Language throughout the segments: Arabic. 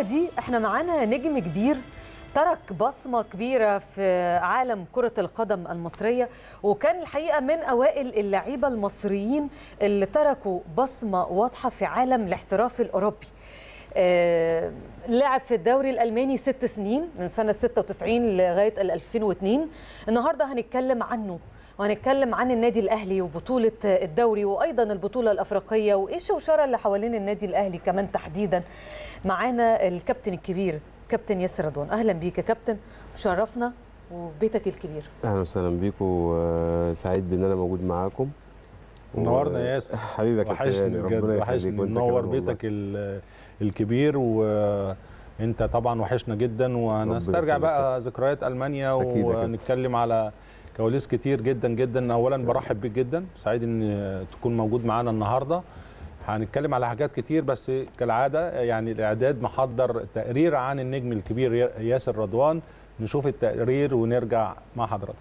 الفترة دي احنا معانا نجم كبير ترك بصمة كبيرة في عالم كرة القدم المصرية، وكان الحقيقة من أوائل اللعيبة المصريين اللي تركوا بصمة واضحة في عالم الاحتراف الأوروبي. لعب في الدوري الألماني 6 سنين من سنة 96 لغاية 2002. النهاردة هنتكلم عنه وهنتكلم عن النادي الأهلي وبطولة الدوري وأيضا البطولة الأفريقية وإيه الشوشرة اللي حوالين النادي الأهلي كمان تحديدا. معانا الكابتن الكبير كابتن ياسر رضوان، أهلا بيك يا كابتن، مشرفنا وبيتك الكبير. أهلا وسهلا بيكم وسعيد بأن أنا موجود معاكم. منورنا يا ياسر حبيبك، وحشني بجد، وحشني منور بيتك الكبير، وأنت طبعا وحشنا جدا. وهنسترجع بقى ذكريات ألمانيا ونتكلم على كواليس كتير جدا جدا. اولا برحب بيك جدا، سعيد ان تكون موجود معانا النهارده. هنتكلم على حاجات كتير بس كالعاده يعني الاعداد محضر تقرير عن النجم الكبير ياسر رضوان، نشوف التقرير ونرجع مع حضراتكم.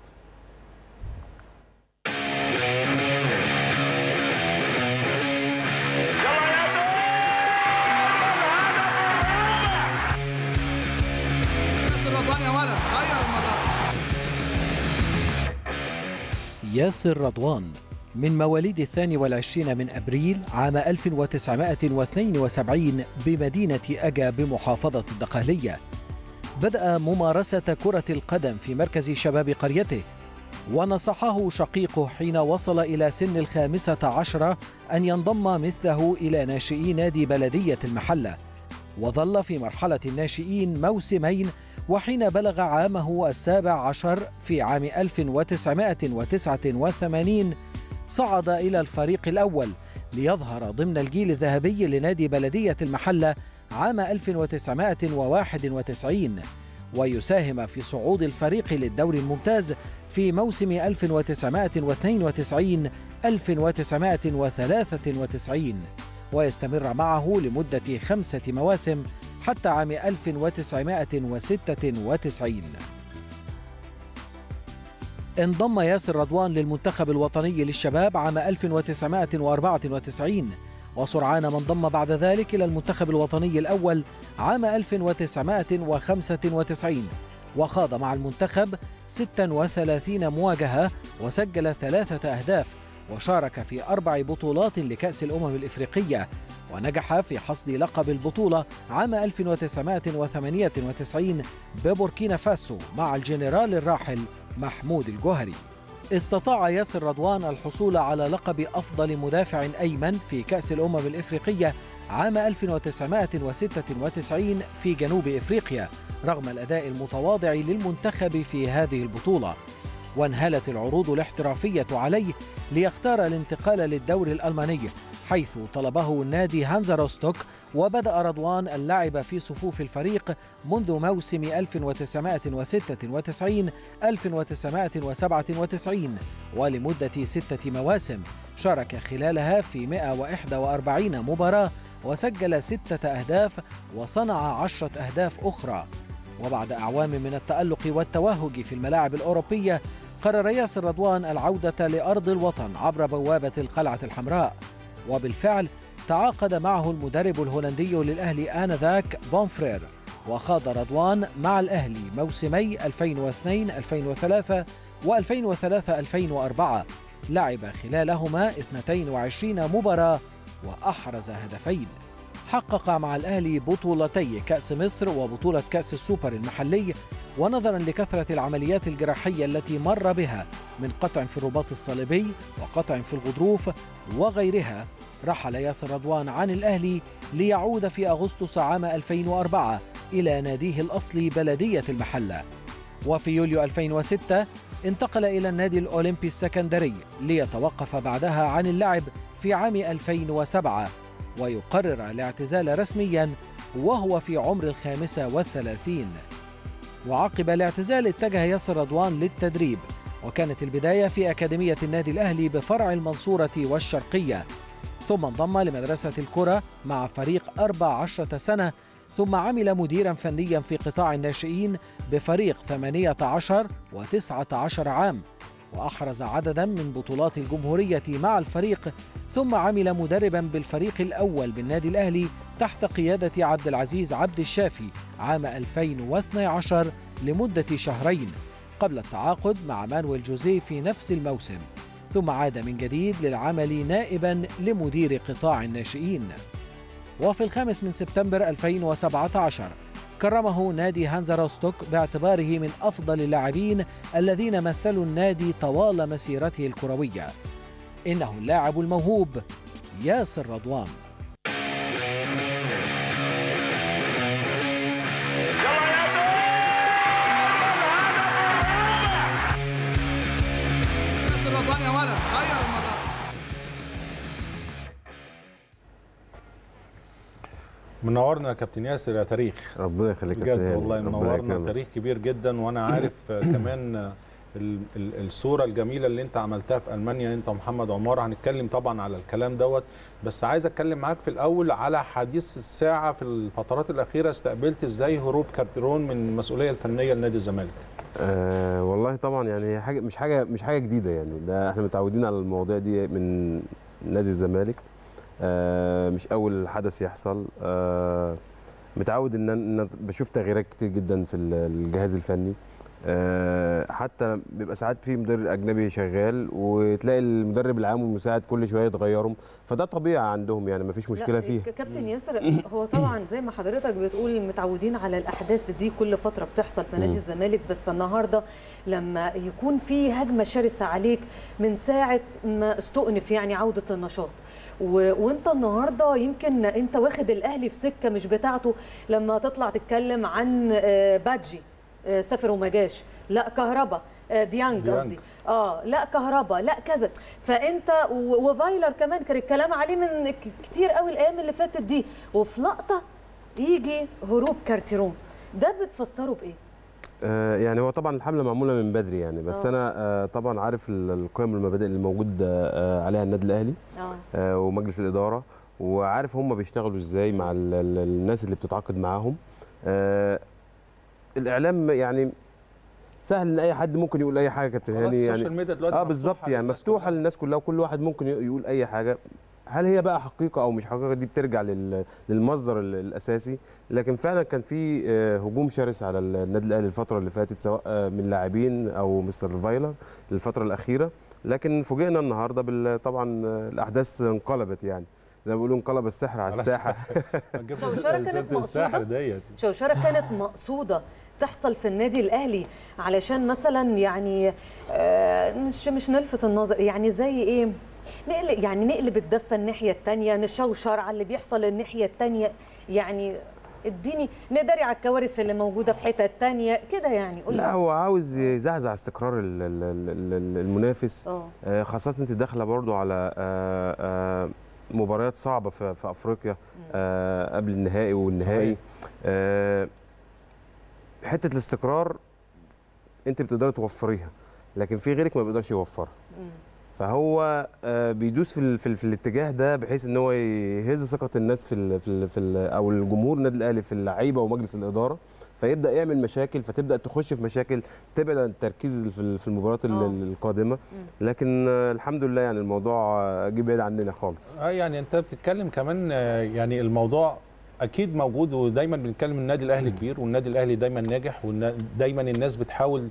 ياسر رضوان من مواليد 22 من أبريل عام 1972 بمدينة أجا بمحافظة الدقهلية. بدأ ممارسة كرة القدم في مركز شباب قريته، ونصحه شقيقه حين وصل إلى سن 15 أن ينضم مثله إلى ناشئي نادي بلدية المحلة، وظل في مرحلة الناشئين موسمين، وحين بلغ عامه 17 في عام 1989 صعد إلى الفريق الأول ليظهر ضمن الجيل الذهبي لنادي بلدية المحلة عام 1991 ويساهم في صعود الفريق للدوري الممتاز في موسم 1992-1993 ويستمر معه لمدة 5 مواسم حتى عام 1996. انضم ياسر رضوان للمنتخب الوطني للشباب عام 1994، وسرعان ما انضم بعد ذلك إلى المنتخب الوطني الأول عام 1995، وخاض مع المنتخب 36 مواجهة وسجل 3 أهداف، وشارك في 4 بطولات لكأس الأمم الإفريقية، ونجح في حصد لقب البطولة عام 1998 ببوركينا فاسو مع الجنرال الراحل محمود الجوهري. استطاع ياسر رضوان الحصول على لقب أفضل مدافع أيمن في كأس الأمم الإفريقية عام 1996 في جنوب إفريقيا رغم الأداء المتواضع للمنتخب في هذه البطولة، وانهلت العروض الاحترافية عليه ليختار الانتقال للدوري الألماني حيث طلبه نادي هانزا روستوك، وبدأ رضوان اللعب في صفوف الفريق منذ موسم 1996-1997 ولمدة 6 مواسم، شارك خلالها في 141 مباراة وسجل 6 أهداف وصنع 10 أهداف أخرى. وبعد أعوام من التألق والتوهج في الملاعب الأوروبية قرر ياسر رضوان العودة لأرض الوطن عبر بوابة القلعة الحمراء، وبالفعل تعاقد معه المدرب الهولندي للأهلي آنذاك بونفرير، وخاض رضوان مع الأهلي موسمي 2002-2003 و2003-2004، لعب خلالهما 22 مباراة وأحرز هدفين. حقق مع الأهلي بطولتي كأس مصر وبطولة كأس السوبر المحلي، ونظرا لكثرة العمليات الجراحية التي مر بها من قطع في الرباط الصليبي وقطع في الغضروف وغيرها، رحل ياسر رضوان عن الأهلي ليعود في أغسطس عام 2004 إلى ناديه الأصلي بلدية المحلة. وفي يوليو 2006 انتقل إلى النادي الأولمبي السكندري ليتوقف بعدها عن اللعب في عام 2007 ويقرر الاعتزال رسميا وهو في عمر 35. وعقب الاعتزال اتجه ياسر رضوان للتدريب، وكانت البداية في أكاديمية النادي الأهلي بفرع المنصورة والشرقية، ثم انضم لمدرسة الكرة مع فريق 14 سنة، ثم عمل مديرا فنيا في قطاع الناشئين بفريق 18 و19 عام، وأحرز عددا من بطولات الجمهورية مع الفريق، ثم عمل مدربا بالفريق الأول بالنادي الأهلي تحت قيادة عبد العزيز عبد الشافي عام 2012 لمدة شهرين قبل التعاقد مع مانويل جوزيه في نفس الموسم، ثم عاد من جديد للعمل نائباً لمدير قطاع الناشئين. وفي الخامس من سبتمبر 2017 كرمه نادي هانزا روستوك باعتباره من أفضل اللاعبين الذين مثلوا النادي طوال مسيرته الكروية. إنه اللاعب الموهوب ياسر رضوان. منورنا يا كابتن ياسر يا تاريخ. ربنا يخليك يا كابتن. والله منورنا، تاريخ كبير جدا. وانا عارف كمان الصوره الجميله اللي انت عملتها في المانيا انت ومحمد عمار، هنتكلم طبعا على الكلام دوت، بس عايز اتكلم معاك في الاول على حديث الساعه في الفترات الاخيره. استقبلت ازاي هروب كارترون من المسؤوليه الفنيه لنادي الزمالك؟ والله طبعا يعني حاجه مش حاجه جديده، يعني ده احنا متعودين على المواضيع دي من نادي الزمالك. مش اول حدث يحصل. متعود ان بشوف تغييرات كتير جدا في الجهاز الفني. حتى بيبقى ساعات في مدرب اجنبي شغال وتلاقي المدرب العام والمساعد كل شويه يتغيروا، فده طبيعي عندهم، يعني مفيش مشكله فيه. كابتن ياسر، هو طبعا زي ما حضرتك بتقول متعودين على الاحداث دي كل فتره بتحصل في نادي الزمالك، بس النهارده لما يكون في هجمه شرسه عليك من ساعه ما استؤنف يعني عوده النشاط، وانت النهارده يمكن انت واخد الاهلي في سكه مش بتاعته، لما تطلع تتكلم عن بادجي سافر وما جاش، لا كهربا ديانج قصدي، لا كهربا لا كذا، فانت وفايلر كمان كان الكلام عليه من كتير قوي الايام اللي فاتت دي، وفي لقطه يجي هروب كارترون، ده بتفسره بايه؟ يعني هو طبعا الحمله معموله من بدري يعني، بس انا طبعا عارف القيم والمبادئ اللي موجود عليها النادي الاهلي ومجلس الاداره، وعارف هم بيشتغلوا ازاي مع الناس اللي بتتعاقد معاهم. الإعلام يعني سهل إن أي حد ممكن يقول أي حاجة كابتن هاني، يعني بالظبط، يعني مفتوحة للناس كلها وكل واحد ممكن يقول أي حاجة. هل هي بقى حقيقة أو مش حقيقة دي بترجع للمصدر الأساسي، لكن فعلا كان في هجوم شرس على النادي الأهلي الفترة اللي فاتت، سواء من لاعبين أو مستر فايلر الفترة الأخيرة، لكن فوجئنا النهاردة طبعا الأحداث انقلبت، يعني زي ما بيقولوا انقلب السحر على الساحه. شوشره كانت مقصوده تحصل في النادي الاهلي علشان مثلا يعني مش نلفت النظر، يعني زي ايه، نقلب الدفه الناحيه الثانيه، نشوشر على اللي بيحصل الناحيه الثانيه، يعني اديني نداري على الكوارث اللي موجوده في حته ثانيه كده، يعني قول لا هو عاوز يزعزع استقرار المنافس، خاصه انت داخله برضو على مباريات صعبه في افريقيا قبل النهائي والنهائي. حته الاستقرار انت بتقدري توفريها، لكن في غيرك ما بيقدرش يوفرها، فهو بيدوس في الاتجاه ده، بحيث ان هو يهز ثقه الناس او الجمهور النادي الاهلي في اللعيبه ومجلس الاداره، فيبدا يعمل مشاكل، فتبدا تخش في مشاكل تبعد عن التركيز في المباريات القادمه. لكن الحمد لله يعني الموضوع جه بعيد عننا خالص. يعني انت بتتكلم كمان، يعني الموضوع اكيد موجود، ودايما بنتكلم النادي الاهلي كبير، والنادي الاهلي دايما ناجح، ودايما الناس بتحاول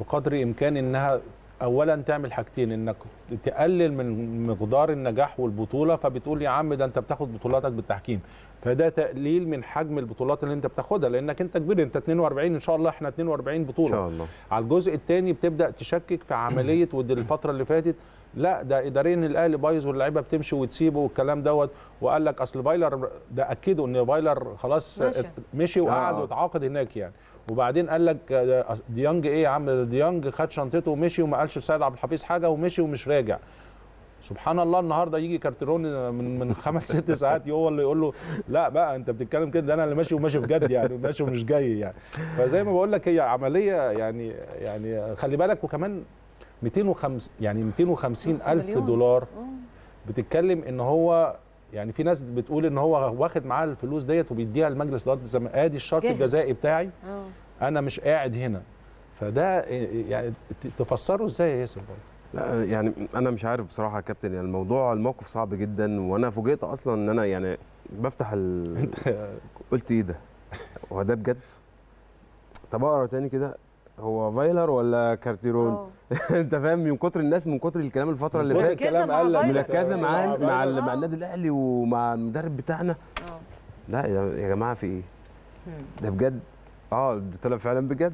بقدر الامكان انها اولا تعمل حاجتين، انك تقلل من مقدار النجاح والبطوله، فبتقول يا عم ده انت بتاخد بطولاتك بالتحكيم، فده تقليل من حجم البطولات اللي انت بتاخدها، لانك انت كبير، انت 42 ان شاء الله، احنا 42 بطوله ان شاء الله. على الجزء الثاني بتبدا تشكك في عمليه، ودي الفتره اللي فاتت لا ده اداريا الاهلي بايظ واللعيبه بتمشي وتسيبه والكلام دوت، وقال لك اصل فايلر، ده اكدوا ان فايلر خلاص مشي وقعد واتعاقد هناك يعني، وبعدين قال لك ديانج ايه يا عم، ديانج خد شنطته ومشي وما قالش لسيد عبد الحفيظ حاجه ومشي ومش راجع. سبحان الله النهارده يجي كارترون من 5-6 ساعات هو اللي يقول له لا بقى انت بتتكلم كده، ده انا اللي ماشي وماشي بجد يعني، وماشي ومش جاي يعني. فزي ما بقول لك هي عمليه يعني خلي بالك، وكمان 250 ألف دولار بتتكلم ان هو يعني في ناس بتقول ان هو واخد معاه الفلوس ديت وبيديها لمجلس اداره الزمالك، ادي الشرط الجزائي بتاعي، انا مش قاعد هنا، فده يعني تفسره ازاي يا ياسر؟ لا يعني انا مش عارف بصراحه يا كابتن، يعني الموضوع الموقف صعب جدا، وانا فوجئت اصلا ان انا يعني بفتح قلت ايه ده، هو ده بجد؟ طب اقرا تاني كده، هو فايلر ولا كارترون؟ انت فاهم، من كتر الناس، من كتر الكلام الفتره اللي فاتت، الكلام قال مركزه مع النادي الاهلي ومع المدرب بتاعنا. لا يا جماعه في ايه؟ ده بجد؟ طلع فعلا بجد.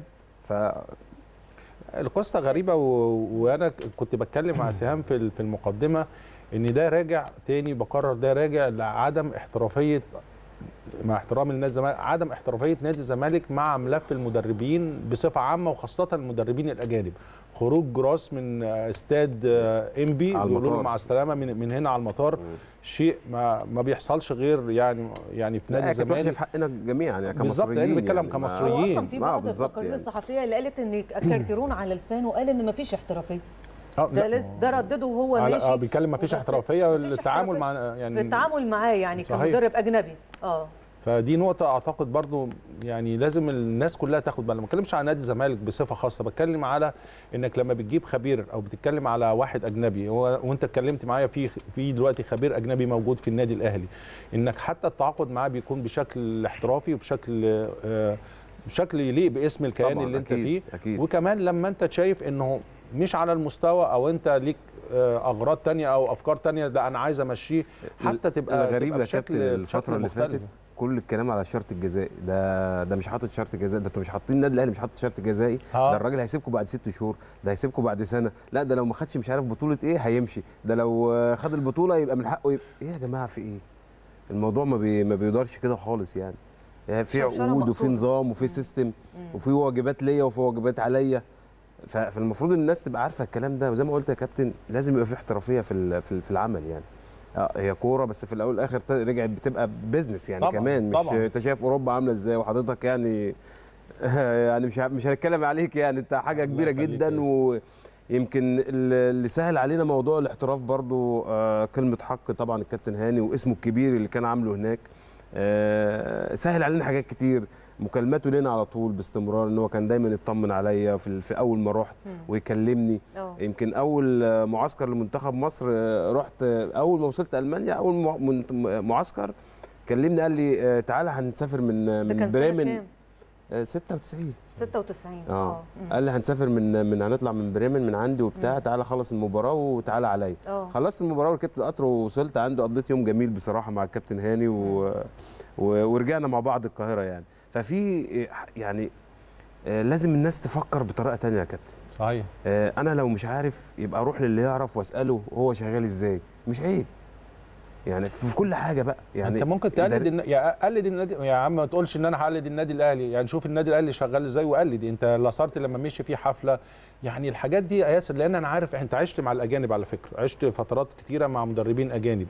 القصه غريبه، وانا كنت بتكلم مع سهام في المقدمه ان ده راجع تاني، بكرر ده راجع لعدم احترافيه، مع احترام النادي الزمالك، عدم احترافيه نادي الزمالك مع ملف المدربين بصفه عامه، وخاصه المدربين الاجانب. خروج جراس من استاد انبي بيقولوا له مع السلامه من هنا على المطار، شيء ما بيحصلش غير يعني في نادي الزمالك، في حقنا جميعا يعني كمصريين. بالظبط، انا بتكلم كمصريين. اصلا في بعض التقارير الصحفيه اللي قالت ان كارترون على لسانه قال ان ما فيش احترافيه، ده ردده وهو ماشي، بيتكلم ما فيش احترافيه التعامل مع، يعني في التعامل معاه يعني كمدرب اجنبي. فدي نقطه اعتقد برضو يعني لازم الناس كلها تاخد بالها. ما بتكلمش على نادي الزمالك بصفه خاصه، بتكلم على انك لما بتجيب خبير او بتتكلم على واحد اجنبي، وانت اتكلمت معايا في دلوقتي خبير اجنبي موجود في النادي الاهلي، انك حتى التعاقد معاه بيكون بشكل احترافي وبشكل بشكل يليق باسم الكيان اللي انت فيه. أكيد. وكمان لما انت شايف انه مش على المستوى، او انت ليك اغراض تانية او افكار تانية، ده انا عايز امشيه، حتى تبقى غريبه. يا كابتن الفتره اللي فاتت كل الكلام على الشرط الجزائي، ده مش حاطط شرط جزائي، ده انتوا مش حاطين، النادي الاهلي مش حاطط شرط جزائي، ده الراجل هيسيبكم بعد 6 شهور، ده هيسيبكم بعد سنه، لا ده لو ما خدش مش عارف بطوله ايه هيمشي، ده لو خد البطوله يبقى من حقه، ايه يا جماعه في ايه؟ الموضوع ما بيدارش كده خالص، يعني في عقود وفي نظام وفي سيستم وفي واجبات ليا وفي واجبات عليا، فالمفروض الناس تبقى عارفه الكلام ده. وزي ما قلت يا كابتن لازم يبقى في احترافيه في العمل، يعني هي كوره بس في الاول والاخر رجعت بتبقى بيزنس يعني. طبعًا كمان مش طبعًا. انت شايف اوروبا عامله ازاي، وحضرتك يعني مش هنتكلم عليك، يعني انت حاجه كبيره جدا، ويمكن اللي سهل علينا موضوع الاحتراف برضو كلمه حق طبعا الكابتن هاني واسمه الكبير اللي كان عامله هناك، سهل علينا حاجات كتير. مكالماته لنا على طول باستمرار، ان هو كان دايما يطمن عليا في اول ما رحت ويكلمني. يمكن اول معسكر لمنتخب مصر رحت، اول ما وصلت المانيا، اول معسكر كلمني قال لي تعالى هنسافر من بريمن. 96 قال لي هنسافر من هنطلع من بريمن من عندي وبتاع، تعالى خلص المباراه وتعالى عليا. خلصت المباراه وركبت القطر ووصلت عنده، قضيت يوم جميل بصراحه مع الكابتن هاني ورجعنا مع بعض القاهره يعني. ففي يعني لازم الناس تفكر بطريقه ثانيه يا كابتن. صحيح. انا لو مش عارف يبقى اروح للي يعرف واساله هو شغال ازاي، مش عيب يعني في كل حاجه بقى. يعني انت ممكن تقلد قلد النادي يا عم، ما تقولش ان انا هقلد النادي الاهلي، يعني شوف النادي الاهلي شغال ازاي وقلد. انت لصارت لما مشي في حفله، يعني الحاجات دي يا ياسر، لان انا عارف انت عشت مع الاجانب، على فكره عشت فترات كتيره مع مدربين اجانب،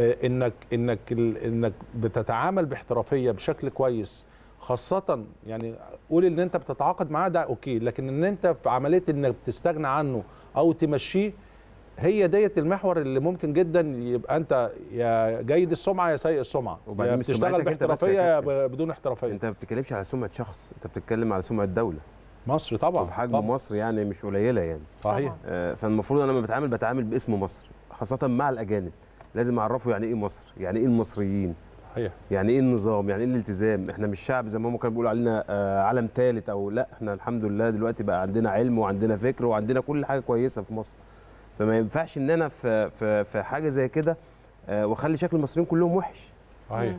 انك بتتعامل باحترافيه بشكل كويس، خاصه يعني قول ان انت بتتعاقد معاه ده اوكي، لكن ان انت في عمليه انك بتستغنى عنه او تمشيه، هي ديت المحور اللي ممكن جدا يبقى انت يا جيد السمعه يا سيء السمعه، يا بتشتغل باحترافيه يا بدون احترافيه. انت ما بتتكلمش على سمعه شخص، انت بتتكلم على سمعه دوله مصر طبعا، وبحجم مصر يعني مش قليله يعني. صحيح. فالمفروض انا لما بتعامل باسم مصر، خاصه مع الاجانب لازم اعرفه يعني ايه مصر، يعني ايه المصريين، يعني ايه النظام، يعني ايه الالتزام. احنا مش شعب زي ما هم كانوا بيقولوا علينا عالم ثالث او لا، احنا الحمد لله دلوقتي بقى عندنا علم وعندنا فكر وعندنا كل حاجه كويسه في مصر. فما ينفعش ان انا في حاجه زي كده واخلي شكل المصريين كلهم وحش.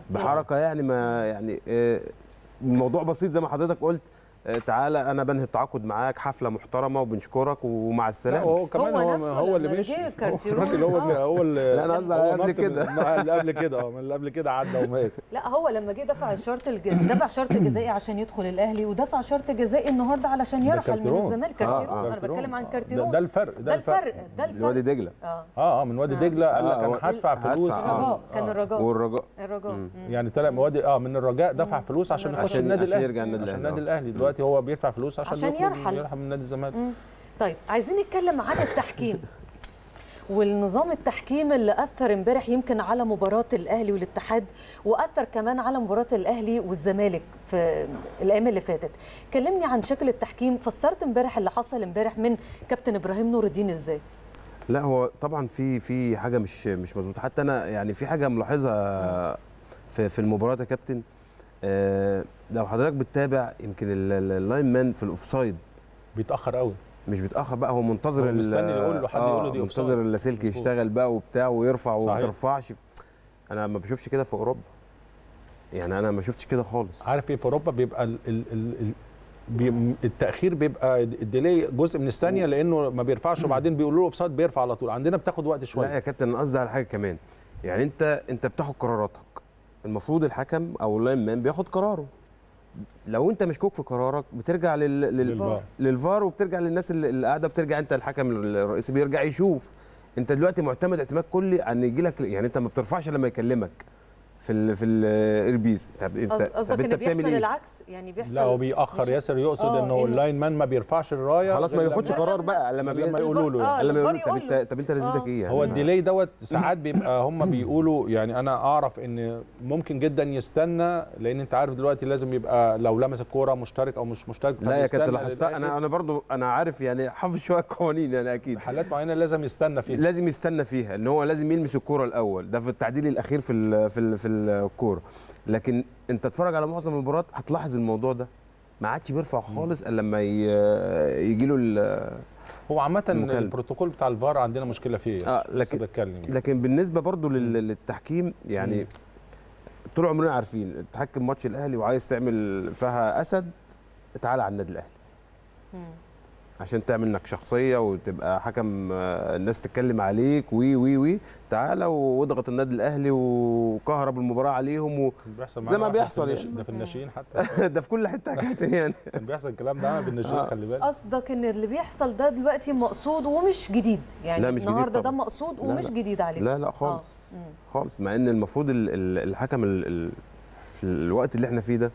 بحركه يعني ما يعني الموضوع بسيط زي ما حضرتك قلت، تعالى انا بنهي التعاقد معاك، حفله محترمه وبنشكرك ومع السلامه. هو كمان هو اللي مشي، هو اللي لا انا قصدي اللي قبل كده عدى ومات. لا هو لما جه دفع الشرط الجزائي، دفع شرط جزائي عشان يدخل الاهلي، ودفع شرط جزائي النهارده علشان يرحل من الزمالك. كارترون انا بتكلم عن كارترون، ده الفرق من وادي دجله. من وادي دجله قال لك انا هدفع فلوس، كان الرجاء والرجاء يعني طلع وادي من الرجاء، دفع فلوس عشان يخش النادي الاهلي، يرجع النادي الاهلي، هو بيدفع فلوس عشان يرحل من نادي الزمالك. طيب عايزين نتكلم عن التحكيم والنظام التحكيم اللي أثر امبارح يمكن على مباراة الأهلي والاتحاد، وأثر كمان على مباراة الأهلي والزمالك في الأيام اللي فاتت. كلمني عن شكل التحكيم، فسرت امبارح اللي حصل امبارح من كابتن إبراهيم نور الدين إزاي؟ لا هو طبعا في حاجة مش مظبوطة، حتى أنا يعني في حاجة ملاحظها في المباراة يا كابتن. لو حضرتك بتتابع يمكن اللاين مان في الأوفسايد بيتأخر قوي، مش بيتاخر بقى، هو منتظر، هو مستني يقول له حد يقول له دي، منتظر اللاسلكي يشتغل بقى وبتاع ويرفع وما ترفعش. انا ما بشوفش كده في اوروبا، يعني انا ما شفتش كده خالص. عارف ايه، في اوروبا بيبقى التاخير بيبقى الديلي جزء من الثانيه، لانه ما بيرفعش وبعدين بيقولوا له اوف سايد بيرفع على طول. عندنا بتاخد وقت شويه. لا يا كابتن، انا قصدي على حاجه كمان، يعني انت بتاخد قراراتك، المفروض الحكم او اللاين مان بياخد قراره، لو انت مشكوك في قرارك بترجع للفار وبترجع للناس اللي قاعده، بترجع انت الحكم الرئيسي بيرجع يشوف. انت دلوقتي معتمد اعتماد كلي ان يجي لك، يعني انت ما بترفعش لما يكلمك في الايربيس. طب انت قصدك ان بيحصل العكس، يعني بيحصل، لا هو بيأخر. ياسر يقصد انه اللاين مان ما بيرفعش الرايه، خلاص ما بياخدش قرار بقى لما يقولوا له، لما يقولوا له طب انت لازمتك ايه. هو الديلي دوت ساعات بيبقى هم بيقولوا، يعني انا اعرف ان ممكن جدا يستنى، لان انت عارف دلوقتي لازم يبقى لو لمس الكوره مشترك او مش مشترك. لا يا كابتن لاحظتها، انا برضو انا عارف، يعني حافظ شويه القوانين، يعني اكيد حالات معينه لازم يستنى فيها، ان هو لازم يلمس الكوره الاول، ده في التعديل الاخير في الكوره. لكن انت تتفرج على معظم المباريات هتلاحظ الموضوع ده ما عادش بيرفع خالص الا لما يجي له. هو عامه البروتوكول بتاع الفار عندنا مشكله فيه، لسه بتكلم. لكن بالنسبه برضو للتحكيم، يعني طول عمرنا عارفين تحكم ماتش الاهلي وعايز تعمل فيها اسد، تعال على النادي الاهلي عشان تعمل انك شخصيه وتبقى حكم الناس تتكلم عليك. وي وي وي تعالى واضغط النادي الاهلي وكهرب المباراه عليهم زي ما بيحصل ده في الناشئين حتى ده في كل حته يا كابتن، يعني كان بيحصل الكلام ده في الناشئين. خلي بالك، قصدك ان اللي بيحصل ده دلوقتي مقصود ومش جديد، يعني النهارده ده مقصود ومش جديد عليك. لا لا خالص خالص، مع ان المفروض الحكم في الوقت اللي احنا فيه ده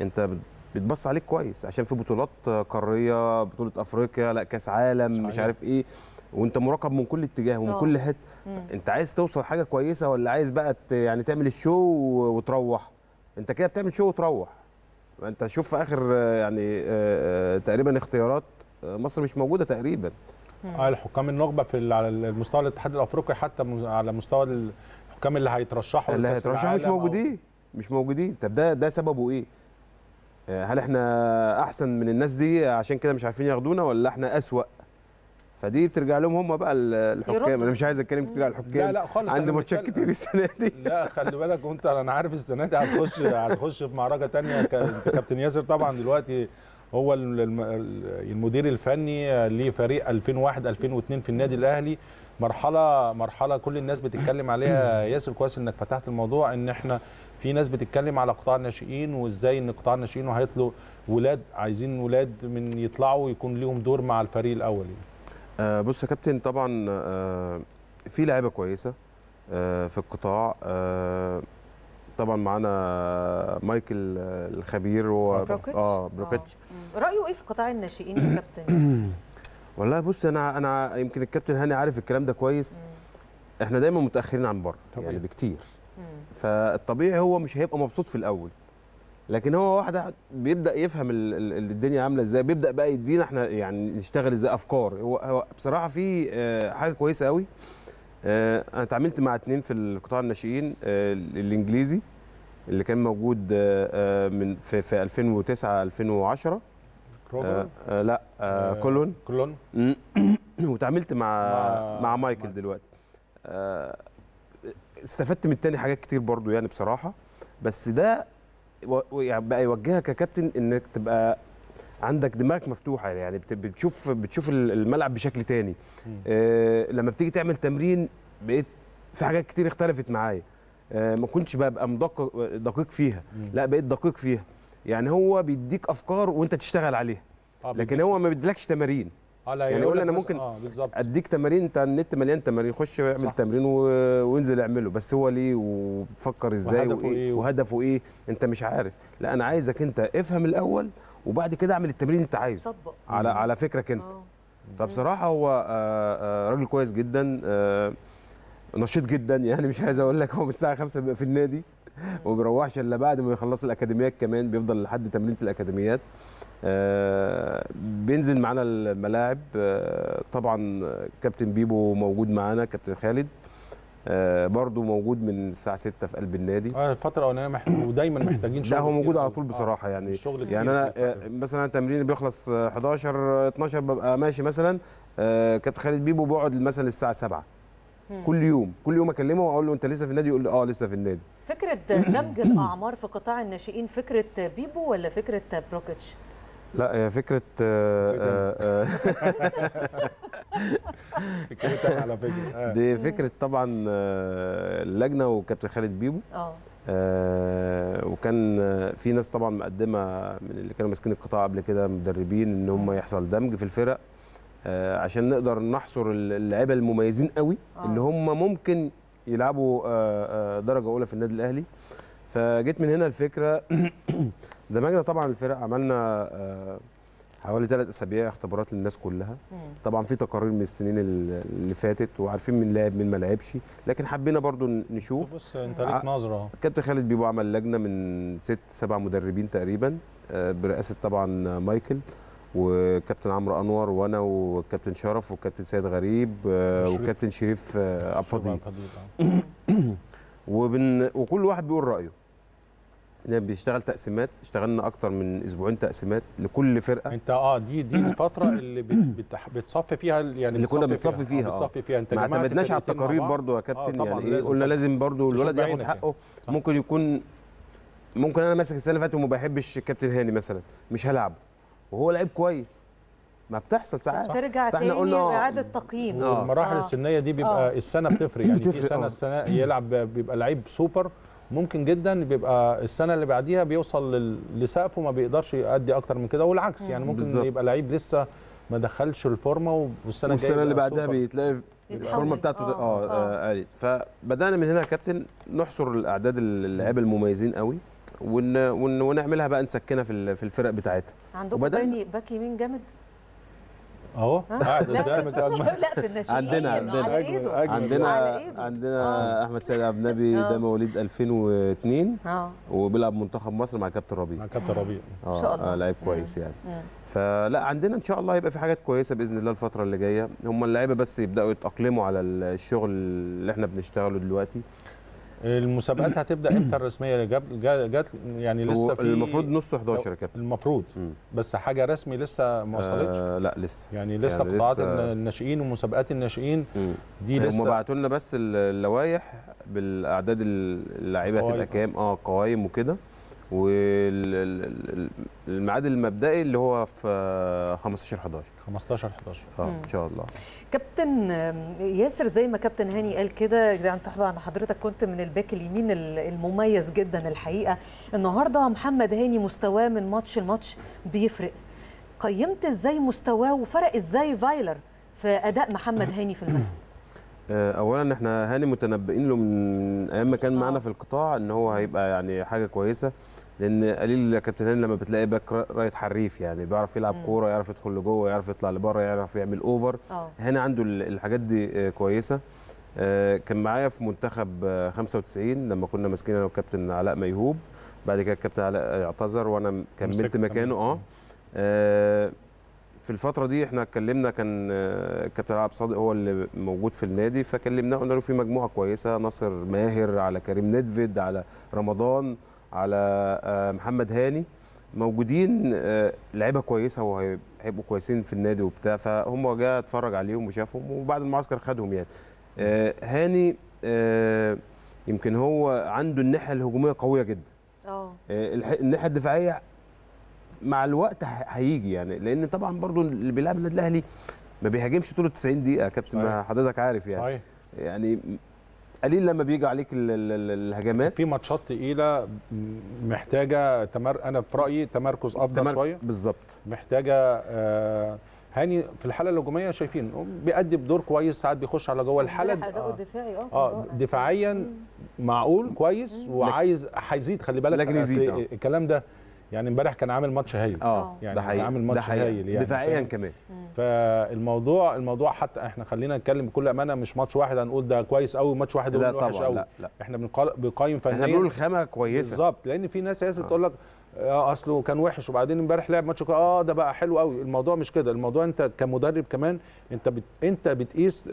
انت بتبص عليك كويس، عشان في بطولات قاريه، بطوله افريقيا، لا كاس عالم، مش عارف ايه، وانت مراقب من كل اتجاه ومن كل حته. انت عايز توصل حاجه كويسه ولا عايز بقى يعني تعمل الشو وتروح؟ انت كده بتعمل شو وتروح. انت شوف في اخر يعني تقريبا اختيارات مصر مش موجوده تقريبا. الحكام النخبه على المستوى الاتحاد الافريقي، حتى على مستوى الحكام اللي هيترشحوا مش موجودين طب ده سببه ايه؟ هل احنا احسن من الناس دي عشان كده مش عارفين ياخدونا، ولا احنا اسوأ؟ فدي بترجع لهم هم بقى الحكام. انا مش عايز اتكلم كتير على الحكام، لا لا خالص، عندي ماتشات كتير السنه دي. لا خلي بالك، وانت انا عارف السنه دي هتخش في معركه ثانيه. كابتن ياسر طبعا دلوقتي هو المدير الفني لفريق 2001 2002 في النادي الاهلي، مرحله كل الناس بتتكلم عليها. ياسر كويس انك فتحت الموضوع، ان احنا في ناس بتتكلم على قطاع الناشئين، وازاي ان قطاع الناشئين وهيطلعوا ولاد، عايزين ولاد من يطلعوا ويكون ليهم دور مع الفريق الاول. بص يا كابتن، طبعا في لعيبه كويسه في القطاع. طبعا معانا مايكل الخبير و بروكيتش. رايه ايه في قطاع الناشئين يا كابتن؟ والله بص، انا يمكن الكابتن هاني عارف الكلام ده كويس. احنا دايما متاخرين عن بره يعني بكتير، فالطبيعي هو مش هيبقى مبسوط في الاول، لكن هو واحد بيبدا يفهم الدنيا عامله ازاي، بيبدا بقى يدينا احنا يعني نشتغل ازاي، افكار. هو بصراحه في حاجه كويسه قوي. انا اتعاملت مع 2 في القطاع الناشئين، الانجليزي اللي كان موجود من في 2009 2010 لا كلون وتعاملت مع مايكل دلوقتي. استفدت من التاني حاجات كتير برضو يعني بصراحه، بس ده بقى يوجهك يا كابتن انك تبقى عندك دماغك مفتوحه، يعني بتشوف الملعب بشكل تاني. لما بتيجي تعمل تمرين بقيت في حاجات كتير اختلفت معايا، ما كنتش ببقى دقيق فيها، لا بقيت دقيق فيها. يعني هو بيديك افكار وانت تشتغل عليها، لكن هو ما بيديلكش تمارين. يعني يقول انا ممكن اديك تمارين، انت النت مليان تمارين، خش اعمل تمرين وانزل اعمله، بس هو ليه وبفكر ازاي وهدفه ايه انت مش عارف. لا انا عايزك انت افهم الاول وبعد كده اعمل التمرين اللي انت عايزه على فكرك انت. فبصراحه هو راجل كويس جدا، نشيط جدا، يعني مش عايز اقول لك هو من الساعه 5 بيبقى في النادي وما بيروحش الا بعد ما يخلص الاكاديميات، كمان بيفضل لحد تمرينه الاكاديميات. بينزل معانا الملاعب، طبعا كابتن بيبو موجود معانا، كابتن خالد برضو موجود من الساعه 6 في قلب النادي. الفتره الاولانيه ودايما محتاجين شغل، لا هو موجود على طول بصراحه، يعني انا مثلا تمرين بيخلص 11 12 ببقى ماشي مثلا، كابتن خالد بيبو بيقعد مثلا الساعه 7 كل يوم اكلمه واقول له انت لسه في النادي، يقول لي اه لسه في النادي. فكره دمج الاعمار في قطاع الناشئين فكره بيبو ولا فكره بروكيتش؟ لا هي فكره على فكره دي فكره طبعا اللجنه وكابتن خالد بيبو، وكان في ناس طبعا مقدمه من اللي كانوا ماسكين القطاع قبل كده مدربين ان هم يحصل دمج في الفرق عشان نقدر نحصر اللعيبه المميزين قوي اللي هم ممكن يلعبوا درجه اولى في النادي الاهلي. فجيت من هنا الفكره، دمجنا طبعا الفرق، عملنا حوالي 3 أسابيع اختبارات للناس كلها. طبعا في تقارير من السنين اللي فاتت وعارفين مين لعب مين ما لعبش، لكن حبينا برضو نشوف. بص انت ليك نظره. كابتن خالد بيبو عمل لجنه من 6 7 مدربين تقريبا، برئاسه طبعا مايكل وكابتن عمرو أنور وانا وكابتن شرف وكابتن سيد غريب وكابتن شريف أبو فضيل، وكل واحد بيقول رايه. بيشتغل تقسيمات، اشتغلنا اكتر من اسبوعين تقسيمات لكل فرقه. انت دي الفتره اللي بتصفي فيها، يعني اللي كنا بنصفي فيها انت ما اعتمدناش على التقارير برضو يا كابتن، يعني ايه قلنا لازم برضو الولد ياخد حقه. ممكن يكون انا ماسك السنه اللي فاتت وما بحبش كابتن هاني مثلا، مش هلعبه، وهو لعيب كويس، ما بتحصل ساعات ترجع تاني اعاده تقييم. المراحل السنيه دي بيبقى السنه بتفرق، يعني في سنه يلعب بيبقى لعيب سوبر ممكن جدا، بيبقى السنه اللي بعديها بيوصل لسقفه وما بيقدرش يؤدي اكتر من كده، والعكس يعني ممكن بالزبط. يبقى لعيب لسه ما دخلش الفورمه والسنه اللي بعدها بيتلاقي الفورمه بتاعته قلت. فبدانا من هنا يا كابتن نحصر الاعداد اللعيبه المميزين قوي ونعملها بقى، نسكنها في الفرق بتاعتها. عندكم باك يمين جامد اهو قاعد قدامك. لا في الناشئين عندنا احمد سيد عبد النبي، ده مواليد 2002 وبيلعب منتخب مصر مع كابتن ربيع ان شاء الله، لعيب كويس يعني. فلا عندنا ان شاء الله هيبقى في حاجات كويسه باذن الله الفتره اللي جايه، هم اللعيبه بس يبداوا يتاقلموا على الشغل اللي احنا بنشتغله دلوقتي. المسابقات هتبدا امتى الرسميه اللي جت؟ يعني لسه في المفروض نص 11 يا كابتن المفروض، بس حاجه رسمي لسه ما وصلتش. لا لسه، يعني لسه قطاعات الناشئين ومسابقات الناشئين دي لسه. هم بعتوا لنا بس اللوائح بالاعداد اللعيبه هتبقى كام، قوايم وكده، والميعاد المبدئي اللي هو في 15/11 ان شاء الله. كابتن ياسر، زي ما كابتن هاني قال كده، زي ما طبعا حضرتك كنت من الباك اليمين المميز جدا الحقيقه، النهارده محمد هاني مستواه من ماتش لماتش بيفرق، قيمت ازاي مستواه وفرق ازاي فايلر في اداء محمد هاني في الملعب؟ اولا احنا هاني متنبئين له من ايام ما كان معانا في القطاع ان هو هيبقى يعني حاجه كويسه، لان قليل يا كابتن هاني لما بتلاقي باك رايت حريف، يعني بيعرف يلعب كوره، يعرف يدخل لجوه، يعرف يطلع لبره، يعرف يعمل اوفر. هاني عنده الحاجات دي كويسه. كان معايا في منتخب 95 لما كنا ماسكين انا والكابتن علاء ميهوب، بعد كده الكابتن علاء اعتذر وانا كملت مكانه. في الفترة دي احنا اتكلمنا، كان الكابتن عبد صادق هو اللي موجود في النادي، فكلمناه قلنا له في مجموعة كويسة، ناصر ماهر على كريم ندفد على رمضان على محمد هاني موجودين، لعيبة كويسة وهيبقوا كويسين في النادي وبتاع، فهم جاء اتفرج عليهم وشافهم وبعد المعسكر خدهم يعني. هاني يمكن هو عنده الناحية الهجومية قوية جدا. الناحية الدفاعية مع الوقت هيجي يعني، لان طبعا برضو اللي بيلعب النادي الاهلي ما بيهاجمش طول 90 دقيقه يا كابتن، ما حضرتك عارف يعني. يعني قليل لما بيجي عليك الهجمات في ماتشات تقيله محتاجه انا في رايي تمركز افضل شويه بالظبط، محتاجه هاني في الحاله الهجوميه شايفين بيأدي بدور كويس، ساعات بيخش على جوه الحاله دفاعي دفاعيا معقول كويس، وعايز هيزيد خلي بالك الكلام ده يعني امبارح كان عامل ماتش هايل. يعني ده حقيقي. كان عامل ماتش هايل يعني دفاعيا كمان. فالموضوع حتى احنا خلينا نتكلم بكل امانه، مش ماتش واحد هنقول ده كويس قوي وماتش واحد هنقول وحش قوي. لا احنا بنقيم فنيا، احنا بنقول الخامه كويسه بالظبط، لان في ناس ياسر تقول لك اصله كان وحش وبعدين امبارح لعب ماتش ده بقى حلو قوي. الموضوع مش كده، الموضوع انت كمدرب كمان انت بتقيس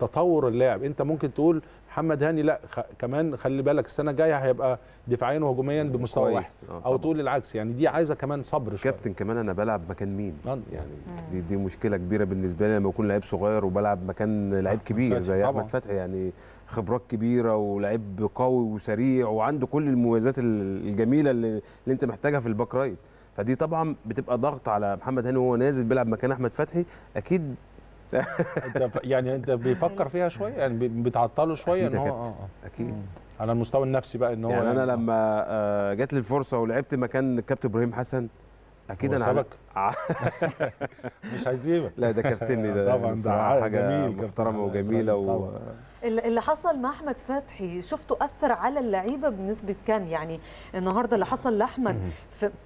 تطور اللاعب. انت ممكن تقول محمد هاني لا كمان خلي بالك السنه الجايه هيبقى دفاعيا وهجوميا بمستوى واحد، او تقول العكس. يعني دي عايزه كمان صبر شويه. كابتن كمان انا بلعب مكان مين؟ يعني دي مشكله كبيره بالنسبه لي لما يكون لعيب صغير وبلعب مكان لعيب كبير زي احمد فتحي، يعني خبرات كبيره ولعيب قوي وسريع وعنده كل المميزات الجميله اللي انت محتاجها في الباك رايت. فدي طبعا بتبقى ضغط على محمد هاني وهو نازل بيلعب مكان احمد فتحي اكيد. يعني انت بيفكر فيها شويه، يعني بتعطله شويه ان هو اكيد على المستوى النفسي بقى ان هو يعني انا لما جات لي الفرصه ولعبت مكان الكابتن ابراهيم حسن اكيد انا سبك مش هيسيبك. لا ده كابتني ده طبعا ده حاجه محترمه وجميله اللي حصل مع احمد فتحي شفته اثر على اللعيبه بنسبه كام؟ يعني النهارده اللي حصل لاحمد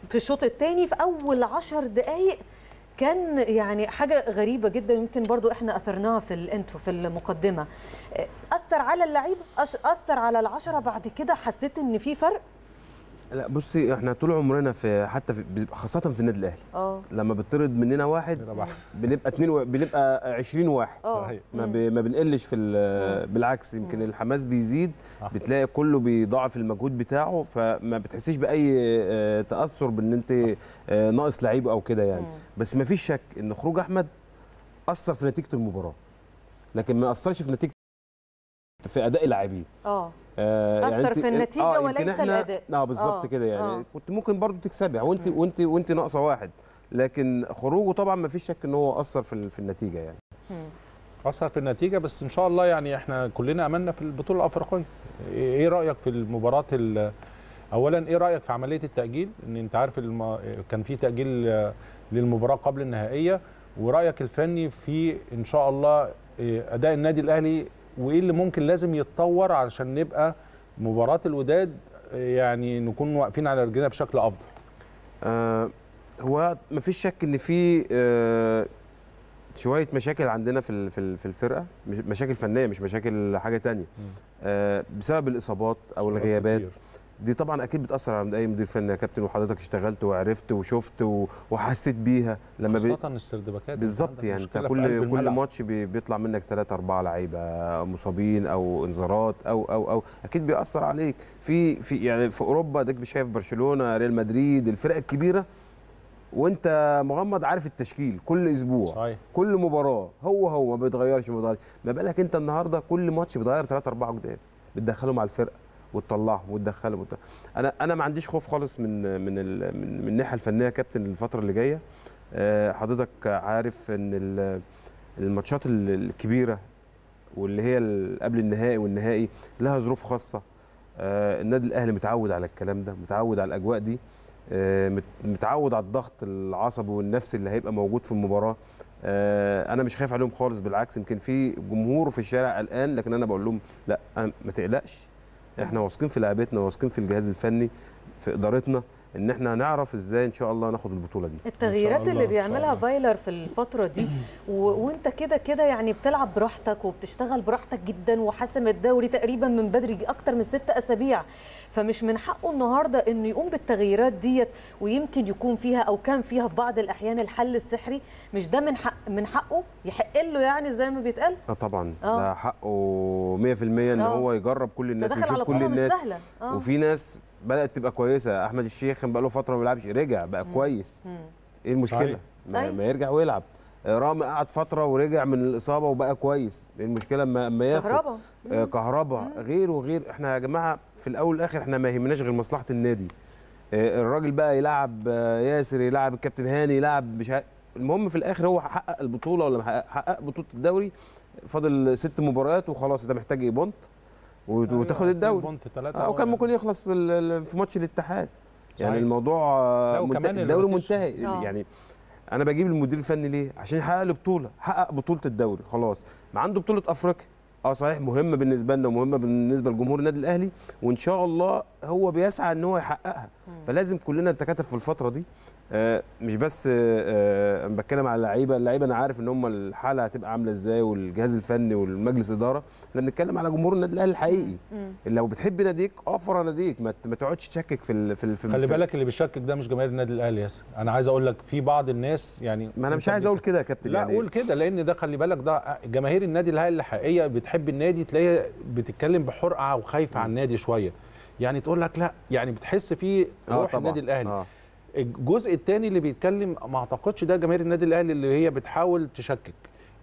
في الشوط الثاني في اول 10 دقائق كان يعني حاجه غريبه جدا، يمكن برضو احنا اثرناها في الانترو في المقدمه. اثر على اللعيبه، اثر على العشرة، بعد كده حسيت ان في فرق. لا بصي احنا طول عمرنا في خاصه في النادي الاهلي لما بتطرد مننا واحد بنبقى 20 واحد ما بنقلش في بالعكس يمكن الحماس بيزيد، بتلاقي كله بيضاعف المجهود بتاعه، فما بتحسيش باي تاثر بان انت ناقص لعيب او كده يعني. بس ما فيش شك ان خروج احمد اثر في نتيجه المباراه، لكن ما اثرش في نتيجه في اداء اللاعبين. يعني اكتر في النتيجه وليس الاداء. بالظبط كده يعني. كنت ممكن برضو تكسبها وانت ناقصه واحد، لكن خروجه طبعا ما فيش شك ان هو اثر في النتيجه يعني. اثر في النتيجه، بس ان شاء الله يعني احنا كلنا املنا في البطوله الافريقيه. ايه رايك في المباراه اولا ايه رايك في عمليه التاجيل؟ ان انت عارف كان في تاجيل للمباراه قبل النهائيه، ورايك الفني في ان شاء الله اداء النادي الاهلي، وايه اللي ممكن لازم يتطور علشان نبقى مباراه الوداد يعني نكون واقفين على رجلنا بشكل افضل. هو مفيش شك ان في شويه مشاكل عندنا في الفرقه، مشاكل فنيه مش مشاكل حاجه ثانيه، بسبب الاصابات او الغيابات كتير. دي طبعا اكيد بتاثر على اي مدير فني يا كابتن، وحضرتك اشتغلت وعرفت وشفت وحسيت بيها لما خاصه السردباكات بالظبط. يعني انت كل ماتش بيطلع منك 3-4 لعيبه مصابين او انذارات او اكيد بيأثر عليك في يعني في اوروبا. ديك شايف برشلونه، ريال مدريد، الفرق الكبيره وانت مغمض عارف التشكيل كل اسبوع صحيح. كل مباراه هو ما بيتغيرش ما بالك انت النهارده كل ماتش بيتغير 3-4 جداد بتدخلهم على الفرقه وتطلعهم وتدخلهم. انا ما عنديش خوف خالص من الناحيه الفنيه يا كابتن الفتره اللي جايه. حضرتك عارف ان الماتشات الكبيره واللي هي قبل النهائي والنهائي لها ظروف خاصه. النادي الاهلي متعود على الكلام ده، متعود على الاجواء دي، متعود على الضغط العصبي والنفسي اللي هيبقى موجود في المباراه. انا مش خايف عليهم خالص، بالعكس يمكن في جمهور في الشارع قلقان، لكن انا بقول لهم لا ما تقلقش، احنا واثقين في لعبتنا، واثقين في الجهاز الفني، في ادارتنا، ان احنا هنعرف ازاي ان شاء الله ناخد البطوله دي. التغييرات اللي بيعملها فايلر في الفتره دي وانت كده يعني بتلعب براحتك وبتشتغل براحتك جدا، وحاسم الدوري تقريبا من بدري اكتر من 6 اسابيع، فمش من حقه النهارده انه يقوم بالتغييرات ديت، ويمكن يكون فيها او كان فيها في بعض الاحيان الحل السحري. مش ده من حقه، يحق له يعني زي ما بيتقال. طبعا ده حقه 100% ان هو يجرب كل الناس ويشوف كل الناس. وفي ناس بدأت تبقى كويسة. أحمد الشيخ بقى له فترة ما بيلعبش، رجع بقى كويس. إيه المشكلة؟ ما يرجع ويلعب. رامي قعد فترة ورجع من الإصابة وبقى كويس. إيه المشكلة أما ياخد كهربا غير وغير. إحنا يا جماعة في الأول والآخر إحنا ما يهمناش غير مصلحة النادي. الراجل بقى يلعب ياسر، يلعب الكابتن هاني، يلعب مش المهم في الآخر هو حقق البطولة ولا حقق بطولة الدوري. فاضل 6 مباريات وخلاص. أنت محتاج إيه؟ بونت وتاخد الدوري. وكان ممكن يخلص في ماتش الاتحاد يعني. الموضوع الدوري منتهي يعني. انا بجيب المدير الفني ليه؟ عشان يحقق البطوله، حقق بطوله الدوري خلاص، ما عنده بطوله افريقيا صحيح مهمه بالنسبه لنا ومهمه بالنسبه لجمهور النادي الاهلي، وان شاء الله هو بيسعى ان هو يحققها. فلازم كلنا نتكاتف في الفتره دي، مش بس انا بتكلم على اللعيبه انا عارف ان هم الحاله هتبقى عامله ازاي والجهاز الفني والمجلس اداره، احنا بنتكلم على جمهور النادي الاهلي الحقيقي. لو بتحب ناديك اقف ورا ناديك، ما تقعدش تشكك في خلي بالك اللي بيشكك ده مش جماهير النادي الاهلي. ياسر انا عايز اقول لك في بعض الناس يعني، ما انا مش عايز اقول كده يا كابتن، لا اقول كده لان ده خلي بالك ده جماهير النادي الاهلي الحقيقيه بتحب النادي، تلاقيها بتتكلم بحرقه وخايفه على النادي شويه، يعني تقول لك لا يعني بتحس في روح النادي الاهلي. الجزء الثاني اللي بيتكلم ما اعتقدش ده جماهير النادي الاهلي اللي هي بتحاول تشكك،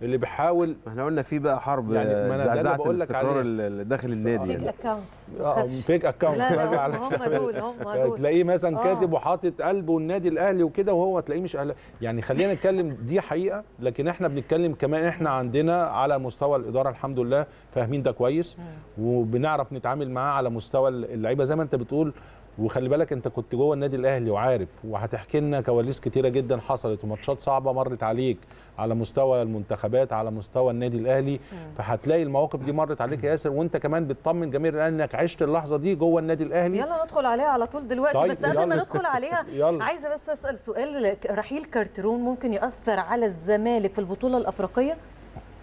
اللي بيحاول، احنا قلنا في بقى حرب يعني زعزعه الاستقرار داخل النادي، فيك اكونتس فيك اكونتس هم دول تلاقيه مثلا كاتب وحاطط قلبه النادي الاهلي وكده، وهو تلاقيه مش أهل. يعني خلينا نتكلم دي حقيقه، لكن احنا بنتكلم كمان احنا عندنا على مستوى الاداره الحمد لله فاهمين ده كويس وبنعرف نتعامل معاه على مستوى اللعيبه زي ما انت بتقول. وخلي بالك انت كنت جوه النادي الاهلي وعارف، وهتحكي لنا كواليس كتيره جدا حصلت وماتشات صعبه مرت عليك على مستوى المنتخبات على مستوى النادي الاهلي، فهتلاقي المواقف دي مرت عليك يا ياسر، وانت كمان بتطمن جماهير الاهلي انك عشت اللحظه دي جوه النادي الاهلي. يلا ندخل عليها على طول دلوقتي. طيب بس قبل ما ندخل عليها عايزه بس اسال سؤال، رحيل كارترون ممكن ياثر على الزمالك في البطوله الافريقيه؟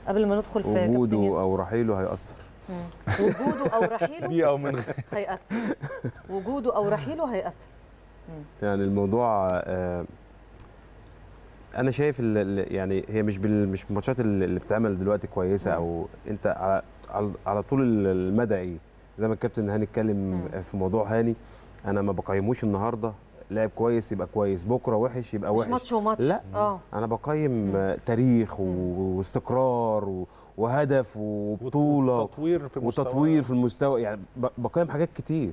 قبل ما ندخل في وجوده او رحيله هياثر، وجوده او رحيله هيأثر، وجوده او رحيله هيأثر. يعني الموضوع انا شايف يعني هي مش الماتشات اللي بتتعمل دلوقتي كويسه، او انت على طول المدى ايه زي ما الكابتن هاني اتكلم في موضوع هاني، انا ما بقيموش النهارده لاعب كويس يبقى كويس، بكره وحش يبقى وحش، مش ماتش وماتش، لا انا بقيم تاريخ واستقرار وهدف وبطوله وتطوير في المستوى، يعني بقيم حاجات كتير.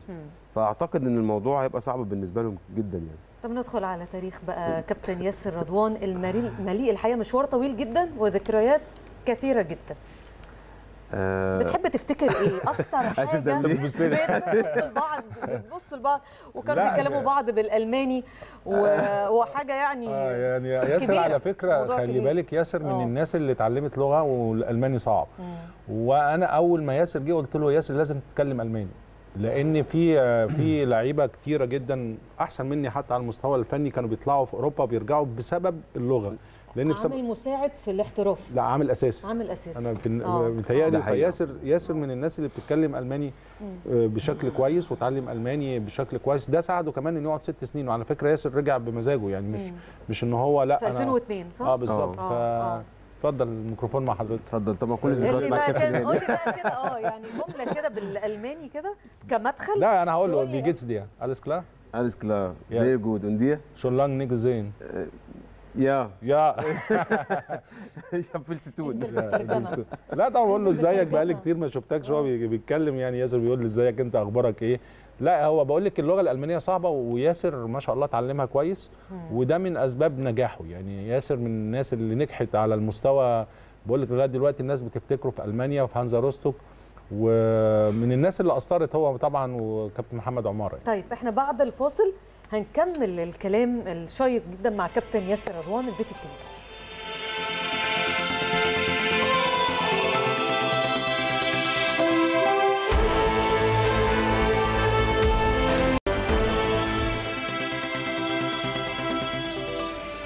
فاعتقد ان الموضوع هيبقى صعب بالنسبه لهم جدا يعني. طب ندخل على تاريخ بقى كابتن ياسر رضوان المليء الحقيقه مشوار طويل جدا وذكريات كثيره جدا. بتحب تفتكر ايه اكتر حاجه؟ بتبصوا لبعض وكانوا بيتكلموا بعض بالالماني وحاجه يعني يعني ياسر على فكره خلي بالك ياسر من الناس اللي اتعلمت لغه والالماني صعب. وانا اول ما ياسر جه قلت له ياسر لازم تتكلم الماني، لان في لعيبه كتيره جدا احسن مني حتى على المستوى الفني كانوا بيطلعوا في اوروبا بيرجعوا بسبب اللغه، لان عامل مساعد في الاحتراف، لا عامل اساسي. انا متهيألي ياسر من الناس اللي بتتكلم الماني بشكل كويس وتعلم الماني بشكل كويس، ده ساعده كمان انه يقعد 6 سنين. وعلى فكره ياسر رجع بمزاجه، يعني مش ان هو لا في 2002 صح؟ بالظبط. اتفضل الميكروفون مع حضرتك. اتفضل. طبعا كل الذكريات مع الكابتن هاني. قول لي بقى كده يعني جمله كده بالالماني كده كمدخل. لا انا هقول له دي جيتس دي اليس كلا اليس كلا زير جود اند دي شون لانج نيك زين يا فلستون. لا طبعا بقول له ازيك بقالي كتير ما شفتكش، هو بيتكلم يعني ياسر بيقول لي ازيك انت اخبارك ايه. لا هو بقول لك اللغه الالمانيه صعبه وياسر ما شاء الله اتعلمها كويس، وده من اسباب نجاحه. يعني ياسر من الناس اللي نجحت على المستوى، بقول لك لغايه دلوقتي الناس بتفتكره في المانيا وفي هانزا روستوك، ومن الناس اللي اثرت هو طبعا وكابتن محمد عماره يعني. طيب احنا بعد الفاصل هنكمل الكلام الشيق جدا مع كابتن ياسر رضوان البيت الكبير.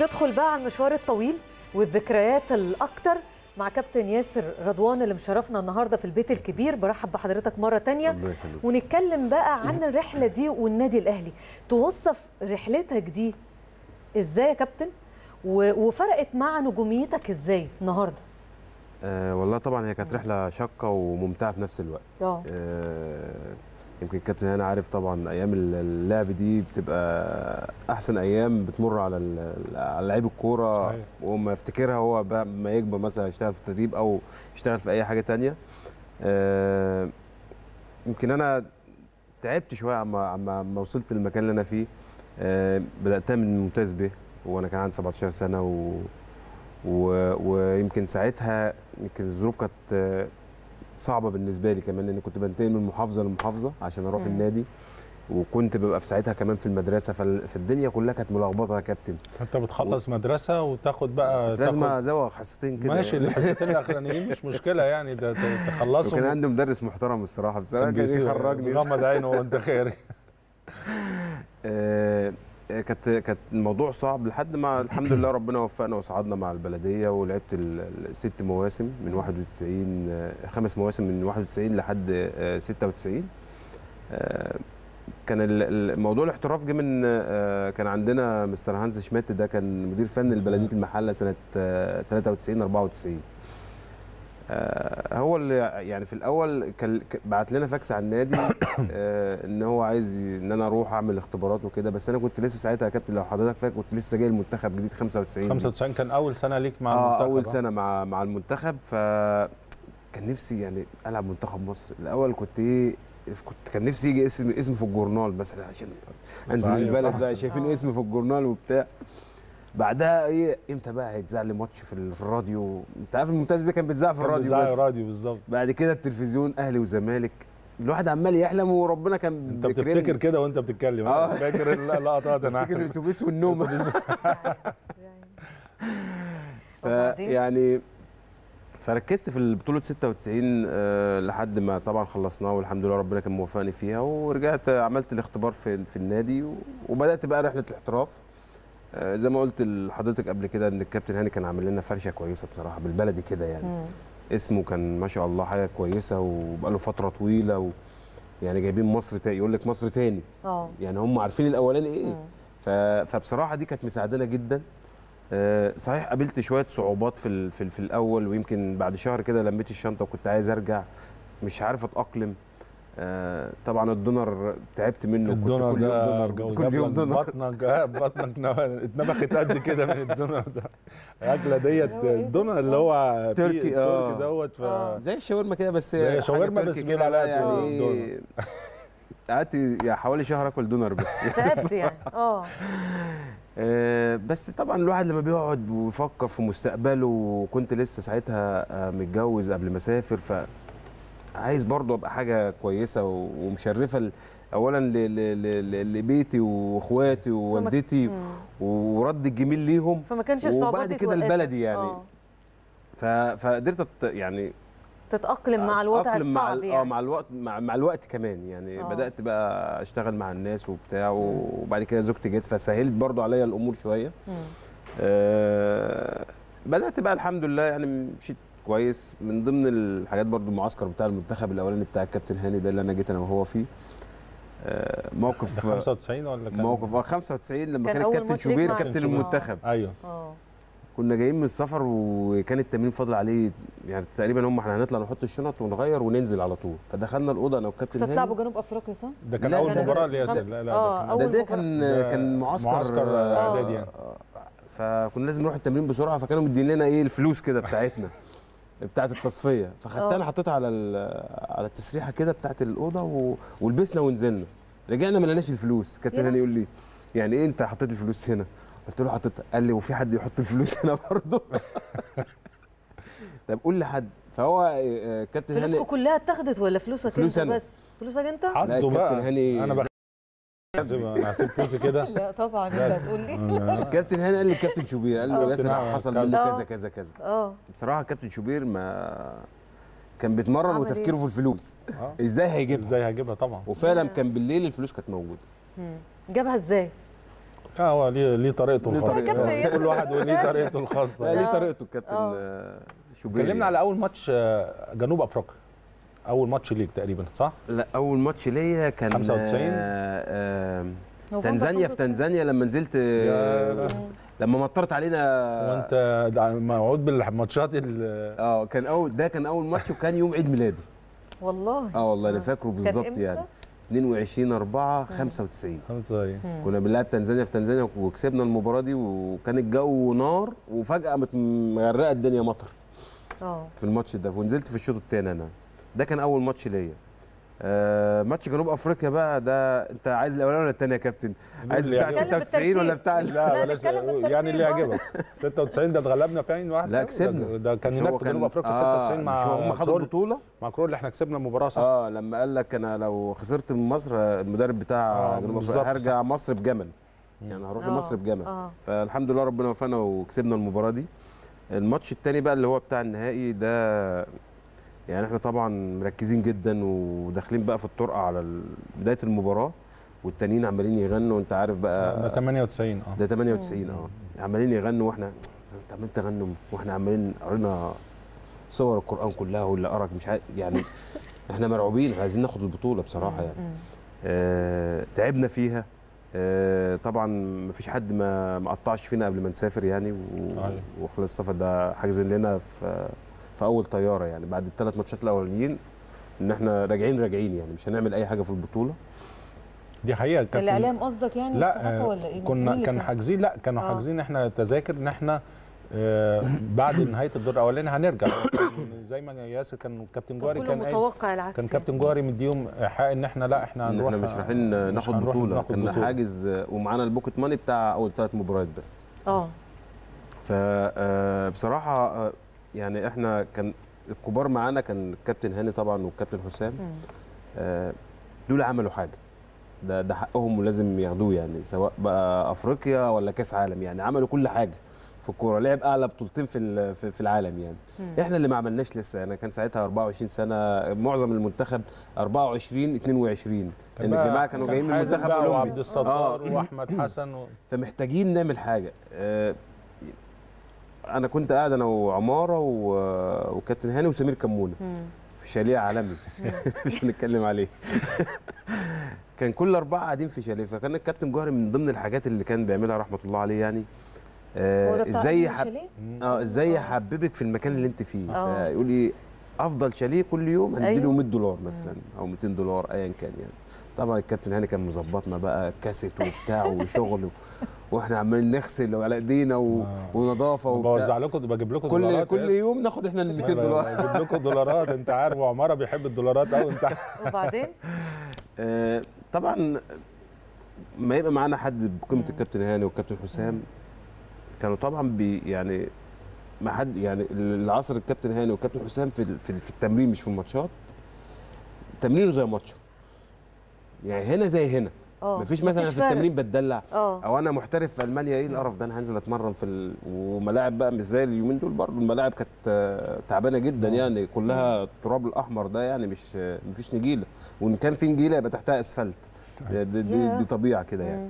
ندخل بقى على المشوار الطويل والذكريات الاكثر مع كابتن ياسر رضوان اللي مشرفنا النهارده في البيت الكبير. برحب بحضرتك مره ثانيه، ونتكلم بقى عن الرحله دي والنادي الاهلي. توصف رحلتك دي ازاي يا كابتن، وفرقت مع نجوميتك ازاي النهارده؟ والله طبعا هي كانت رحله شاقه وممتعه في نفس الوقت. يمكن الكابتن هاني عارف طبعا ايام اللعب دي بتبقى احسن ايام بتمر على لعيب الكوره وما يفتكرها هو ما يكبر، مثلا يشتغل في التدريب او يشتغل في اي حاجه ثانيه. يمكن انا تعبت شويه عما وصلت للمكان اللي انا فيه. بداتها من ممتاز ب وانا كان عندي 17 سنه ويمكن ساعتها يمكن الظروف كانت صعبه بالنسبه لي كمان، لان كنت بنتقل من محافظه لمحافظه عشان اروح النادي. وكنت ببقى في ساعتها كمان في المدرسه، فالدنيا كلها كانت ملخبطه يا كابتن. انت بتخلص مدرسه وتاخد بقى لازم ازوغ حصتين كده ماشي يعني. الحصتين الاخرانيين مش مشكله يعني، ده تخلصهم. كان عندي مدرس محترم الصراحه بصراحه، كان يخرجني غمض عينه وانت خارج. كانت الموضوع صعب لحد ما الحمد لله ربنا وفقنا وصعدنا مع البلديه، ولعبت الست مواسم من 91، 5 مواسم من 91 لحد 96. كان الموضوع الاحتراف جه من كان عندنا مستر هانز شمات، ده كان مدير فني لبلديه المحله سنه 93 94. هو اللي يعني في الاول كان بعت لنا فاكس على النادي ان هو عايز ان انا اروح اعمل اختبارات وكده، بس انا كنت لسه ساعتها يا كابتن لو حضرتك فاكر كنت لسه جاي المنتخب جديد 95 كان اول سنه ليك مع المنتخب. اول سنه مع المنتخب، فكان نفسي يعني العب منتخب مصر الاول. كان نفسي يجي اسمي في الجورنال مثلا عشان انزل البلد بقى شايفين اسمي في الجورنال وبتاع. بعدها ايه امتى بقى هيتذاع لي ماتش في الراديو؟ انت عارف الممتاز بيه كان بيتذاع في الراديو، بس الراديو بالظبط. بعد كده التلفزيون اهلي وزمالك، الواحد عمال يحلم وربنا كان انت بتفتكر كده وانت بتتكلم. فاكر اللقطه ده؟ فاكر الاتوبيس والنوم. فيعني فركزت في بطولة 96 لحد ما طبعا خلصناها والحمد لله ربنا كان موفقني فيها، ورجعت عملت الاختبار في النادي وبدأت بقى رحلة الاحتراف. زي ما قلت لحضرتك قبل كده ان الكابتن هاني كان عامل لنا فرشة كويسة بصراحة بالبلدي كده يعني. اسمه كان ما شاء الله حاجة كويسة، وبقى له فترة طويلة يعني جايبين مصر تاني، يقول لك مصر تاني يعني هم عارفين الاولاني ايه. فبصراحة دي كانت مساعدانا جدا. صحيح قابلت شويه صعوبات في الاول، ويمكن بعد شهر كده لميت الشنطه وكنت عايز ارجع مش عارف اتاقلم. طبعا الدونر تعبت منه، الدونر كل يوم دونر. بطنك اتنفخت قد كده من الدونر ده. الاكله ديت الدونر اللي هو تركي دوت زي الشاورما كده، بس زي شاورما بس بيقول عليها دونر. قعدت يعني حوالي شهر اكل دونر بس. تعبت يعني بس طبعا الواحد لما بيقعد ويفكر في مستقبله، وكنت لسه ساعتها متجوز قبل ما اسافر، فعايز برضه ابقى حاجه كويسه ومشرفه اولا لبيتي واخواتي ووالدتي ورد الجميل ليهم، فما كانش الصعوبات وبعد كده البلدي يعني. فقدرت يعني تتاقلم مع الوضع الصعب يعني. مع الوقت كمان يعني. بدات بقى اشتغل مع الناس وبتاع، وبعد كده زوجتي جت فسهلت برضو عليا الامور شويه. بدات بقى الحمد لله يعني مشيت كويس. من ضمن الحاجات برضو المعسكر بتاع المنتخب الاولاني بتاع الكابتن هاني ده اللي انا جيت انا وهو فيه. موقف 95 ولا كان موقف 95 لما كان الكابتن شوبير كابتن المنتخب. ايوه كنا جايين من السفر وكان التمرين فاضل عليه يعني تقريبا احنا هنطلع نحط الشنط ونغير وننزل على طول، فدخلنا الاوضه انا وكابتن هاني. بتلعبوا جنوب افريقيا صح؟ ده كان اول مباراه ليا. ده كان معسكر اعدادي يعني. فكنا لازم نروح التمرين بسرعه، فكانوا مدين لنا الفلوس كده بتاعتنا بتاعت التصفيه، فخدتها انا حطيتها على التسريحه كده بتاعت الاوضه ولبسنا ونزلنا. رجعنا ما لقيناش الفلوس. كابتن هاني يقول لي يعني ايه انت حطيت الفلوس هنا؟ قلت له حطيتها. قال لي وفي حد يحط الفلوس هنا برضه؟ طب قول لحد. فهو كابتن هاني فلوسكوا كلها اتاخدت ولا فلوسك فلوس انت بس؟ فلوسك انت؟ حظه بقى كابتن هاني. انا هسيب فلوسي كده. لا طبعا انت هتقول لي. الكابتن هاني قال لي الكابتن شوبير قال له ياسر حصل منه كذا كذا كذا. بصراحه الكابتن شوبير ما كان بيتمرن وتفكيره في الفلوس. ازاي هيجيبها؟ طبعا. وفعلا كان بالليل الفلوس كانت موجوده. جابها ازاي؟ هو ليه طريقته الخاصه. كل واحد وليه طريقته الخاصه. ليه طريقته الكابتن شوبير. كلمنا على اول ماتش جنوب افريقيا. اول ماتش ليك تقريبا صح؟ لا اول ماتش ليا كان 95 تنزانيا. في تنزانيا لما نزلت لما مطرت علينا. وانت موعود بالماتشات كان اول ده كان اول ماتش، وكان يوم عيد ميلادي. والله والله انا فاكره بالظبط يعني 22/4/95 كنا بنلعب تنزانيا في تنزانيا وكسبنا المباراه دي، وكان الجو نار وفجاه مغرقه الدنيا مطر في الماتش ده، ونزلت في الشوط الثاني انا. ده كان اول ماتش ليا. ماتش جنوب افريقيا بقى ده انت عايز الاولاني ولا الثاني يا كابتن؟ عايز بتاع 96 ولا بتاع لا يعني اللي يعجبك 96 ده اتغلبنا فين 1-0 لا كسبنا ده كان هناك في جنوب افريقيا 96 مع هم خدوا البطوله مع كرول اللي احنا كسبنا المباراه صح لما قال لك انا لو خسرت من مصر المدرب بتاع جنوب افريقيا هرجع مصر بجمل يعني هروح لمصر بجمل فالحمد لله ربنا وفقنا وكسبنا المباراه دي. الماتش الثاني بقى اللي هو بتاع النهائي ده يعني احنا طبعا مركزين جدا وداخلين بقى في الطرقه على بدايه المباراه والتانيين عمالين يغنوا وانت عارف بقى ده 98 ده 98 عمالين يغنوا واحنا انت عمال تغنوا واحنا عمالين قرينا صور القران كلها واللي قرك مش عارف يعني احنا مرعوبين عايزين ناخد البطوله بصراحه يعني تعبنا فيها طبعا مفيش حد ما قطعش فينا قبل ما نسافر يعني وخلال السفر ده حاجزين لنا في اول طياره يعني بعد الثلاث ماتشات الاولانيين ان احنا راجعين يعني مش هنعمل اي حاجه في البطوله دي حقيقه. كابتن الاعلام قصدك يعني الصحافه ولا ايه؟ كان حاجزين لا كانوا حاجزين احنا تذاكر ان احنا بعد نهايه الدور الاولاني هنرجع زي ما ياسر كان كابتن جواري كان متوقع العكس كان كابتن جواري مديهم حق ان احنا لا احنا هنروح احنا مش رايحين ناخد بطوله كنا حاجز ومعانا البوكيت ماني بتاع اول ثلاث مباريات بس فبصراحه يعني احنا كان الكبار معانا كان الكابتن هاني طبعا والكابتن حسام دول عملوا حاجه ده حقهم ولازم ياخدوه يعني سواء بقى افريقيا ولا كاس عالم يعني عملوا كل حاجه في الكوره لعب اعلى بطولتين في العالم يعني احنا اللي ما عملناش لسه. انا كان ساعتها 24 سنه معظم المنتخب 24 22 لان الجماعه كانوا جايين من المنتخب الاولمبي وعبد الستار واحمد حسن فمحتاجين نعمل حاجه. أنا كنت قاعد أنا وعمارة وكابتن هاني وسمير كمونة في شاليه عالمي مش هنتكلم عليه كان كل أربعة قاعدين في شاليه فكان الكابتن جوهري من ضمن الحاجات اللي كان بيعملها رحمة الله عليه يعني إزاي حببك في المكان اللي أنت فيه يقول لي أفضل شاليه كل يوم هنديله $100 مثلا أو $200 أيا كان يعني. طبعا الكابتن هاني كان مظبطنا بقى كاسيت وبتاع وشغل واحنا عمالين نغسل على ايدينا ونظافه وبوزع لكم بجيب لكم دولارات كل يوم ناخد احنا $200 بجيب لكم دولارات انت عارف وعماره بيحب الدولارات قوي انت وبعدين طبعا ما يبقى معانا حد بقيمه الكابتن هاني والكابتن حسام كانوا طبعا يعني ما حد يعني العصر الكابتن هاني والكابتن حسام في التمرين مش في الماتشات تمرينه زي ماتشه يعني هنا زي هنا مفيش مثلا في التمرين بتدلع او انا محترف في المانيا ايه القرف ده انا هنزل اتمرن وملاعب بقى مش زي اليومين دول برضه الملاعب كانت تعبانه جدا يعني كلها التراب الاحمر ده يعني مش مفيش نجيله وان كان في نجيله يبقى تحتها اسفلت دي طبيعه كده يعني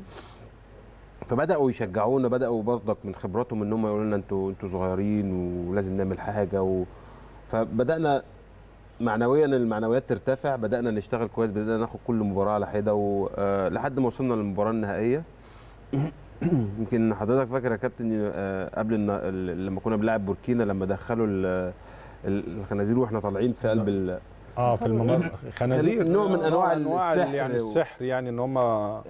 فبداوا يشجعونا بداوا برضك من خبراتهم ان هم يقولوا لنا انتوا صغيرين ولازم نعمل حاجه فبدانا معنويا المعنويات ترتفع بدأنا نشتغل كويس بدأنا ناخد كل مباراة على حدة لحد ما وصلنا للمباراة النهائية. يمكن حضرتك فاكر يا كابتن قبل لما كنا بنلعب بوركينا لما دخلوا الخنازير واحنا طالعين في قلب في الممر خنازير نوع من انواع السحر يعني السحر يعني ان هم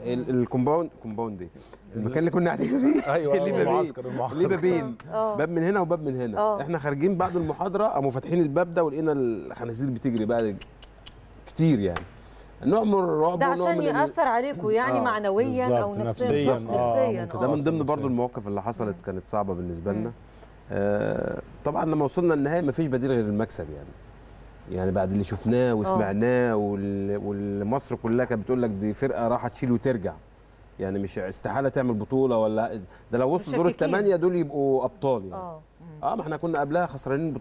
الكومباوند دي المكان اللي كنا قاعدين فيه ايوه ليه بابين باب من هنا وباب من هنا احنا خارجين بعد المحاضره قاموا فاتحين الباب ده ولقينا الخنازير بتجري بقى كتير يعني نوع من الرعب ده عشان يأثر عليكم يعني معنويا او نفسيا ده من ضمن برضو المواقف اللي حصلت كانت صعبه بالنسبه لنا. طبعا لما وصلنا النهائي مفيش بديل غير المكسب يعني بعد اللي شفناه وسمعناه والمصر كلها كانت بتقول لك دي فرقه راح تشيل وترجع يعني مش استحاله تعمل بطوله ولا ده لو وصلوا دور الثمانيه دول يبقوا ابطال يعني ما احنا كنا قبلها خسرانين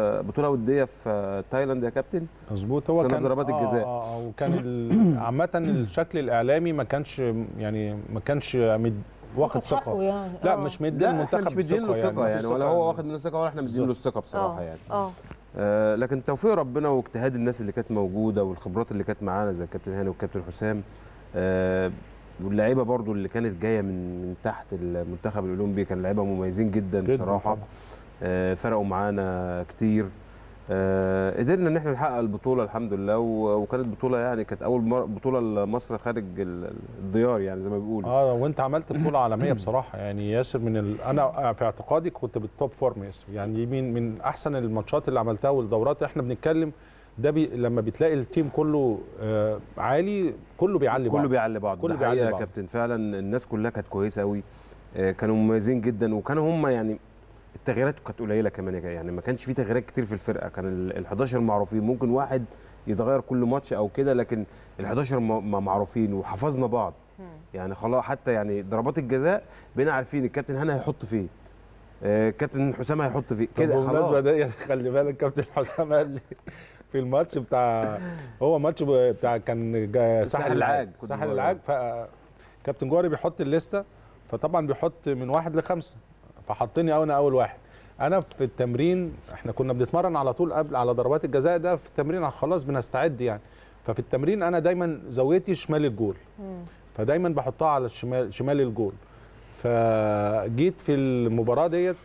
بطوله وديه في تايلاند يا كابتن مظبوط هو كان ضربات الجزاء وكان عامه الشكل الاعلامي ما كانش واخد ثقه يعني. لا مش مدي المنتخب ثقه يعني ولا هو واخد مننا ثقه ولا احنا مديين له الثقه بصراحه يعني لكن توفيق ربنا واجتهاد الناس اللي كانت موجوده والخبرات اللي كانت معانا زي الكابتن هاني والكابتن حسام واللعيبه برضو اللي كانت جايه من تحت المنتخب الاولمبي كان لعيبه مميزين جدا بصراحه فرقوا معانا كتير قدرنا ان احنا نحقق البطوله الحمد لله وكانت بطوله يعني كانت اول بطوله لمصر خارج الديار يعني زي ما بيقولوا وانت عملت بطوله عالميه بصراحه يعني ياسر انا في اعتقادي كنت بالتوب فورم ياسر يعني من احسن الماتشات اللي عملتها والدورات احنا بنتكلم ده لما بتلاقي التيم كله عالي كله بيعلي بعض كله بيعلي بعض يا كابتن. فعلا الناس كلها كانت كويسه قوي، كانوا مميزين جدا، وكانوا هم يعني التغييرات كانت قليله كمان يعني ما كانش في تغييرات كتير في الفرقه، كان ال11 معروفين، ممكن واحد يتغير كل ماتش او كده، لكن ال11 معروفين وحفظنا بعض يعني خلاص. حتى يعني ضربات الجزاء بقينا عارفين الكابتن هاني هيحط فيه، كابتن حسام هيحط فيه كده خلاص. ده خلي بالك كابتن حسام قال لي في الماتش بتاع هو ماتش بتاع كان ساحل العاج فكابتن جواري بيحط الليسته، فطبعا بيحط من 1 ل 5، فحطني انا اول واحد. انا في التمرين احنا كنا بنتمرن على طول قبل على ضربات الجزاء، ده في التمرين خلاص بنستعد يعني، ففي التمرين انا دايما زاويتي شمال الجول، فدايما بحطها على شمال الجول. فجيت في المباراه ديت،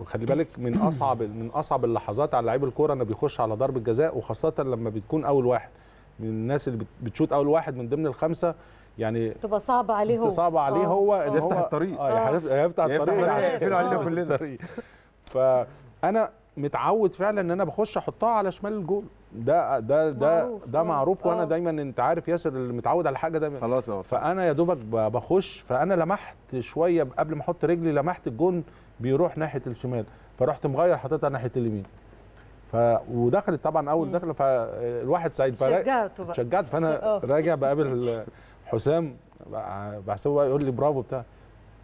وخلي بالك من اصعب اللحظات على لعيب الكوره انه بيخش على ضربه جزاء، وخاصه لما بتكون اول واحد من الناس اللي بتشوت اول واحد من ضمن ال5، يعني تبقى صعبه عليه هو يفتح الطريق يفتح الطريق يقفلوا علينا كلنا الطريق. فانا متعود فعلا ان انا بخش احطها على شمال الجول، ده معروف وانا دايما انت عارف ياسر اللي متعود على حاجه دايما خلاص. فانا يا دوبك بخش، فانا لمحت شويه قبل ما احط رجلي، لمحت الجون بيروح ناحيه الشمال، فرحت مغير حاططها ناحيه اليمين، ودخلت طبعا اول دخله، فالواحد سعيد شجعت. فانا راجع بقابل حسام بحسبه بقى يقول لي برافو بتاع،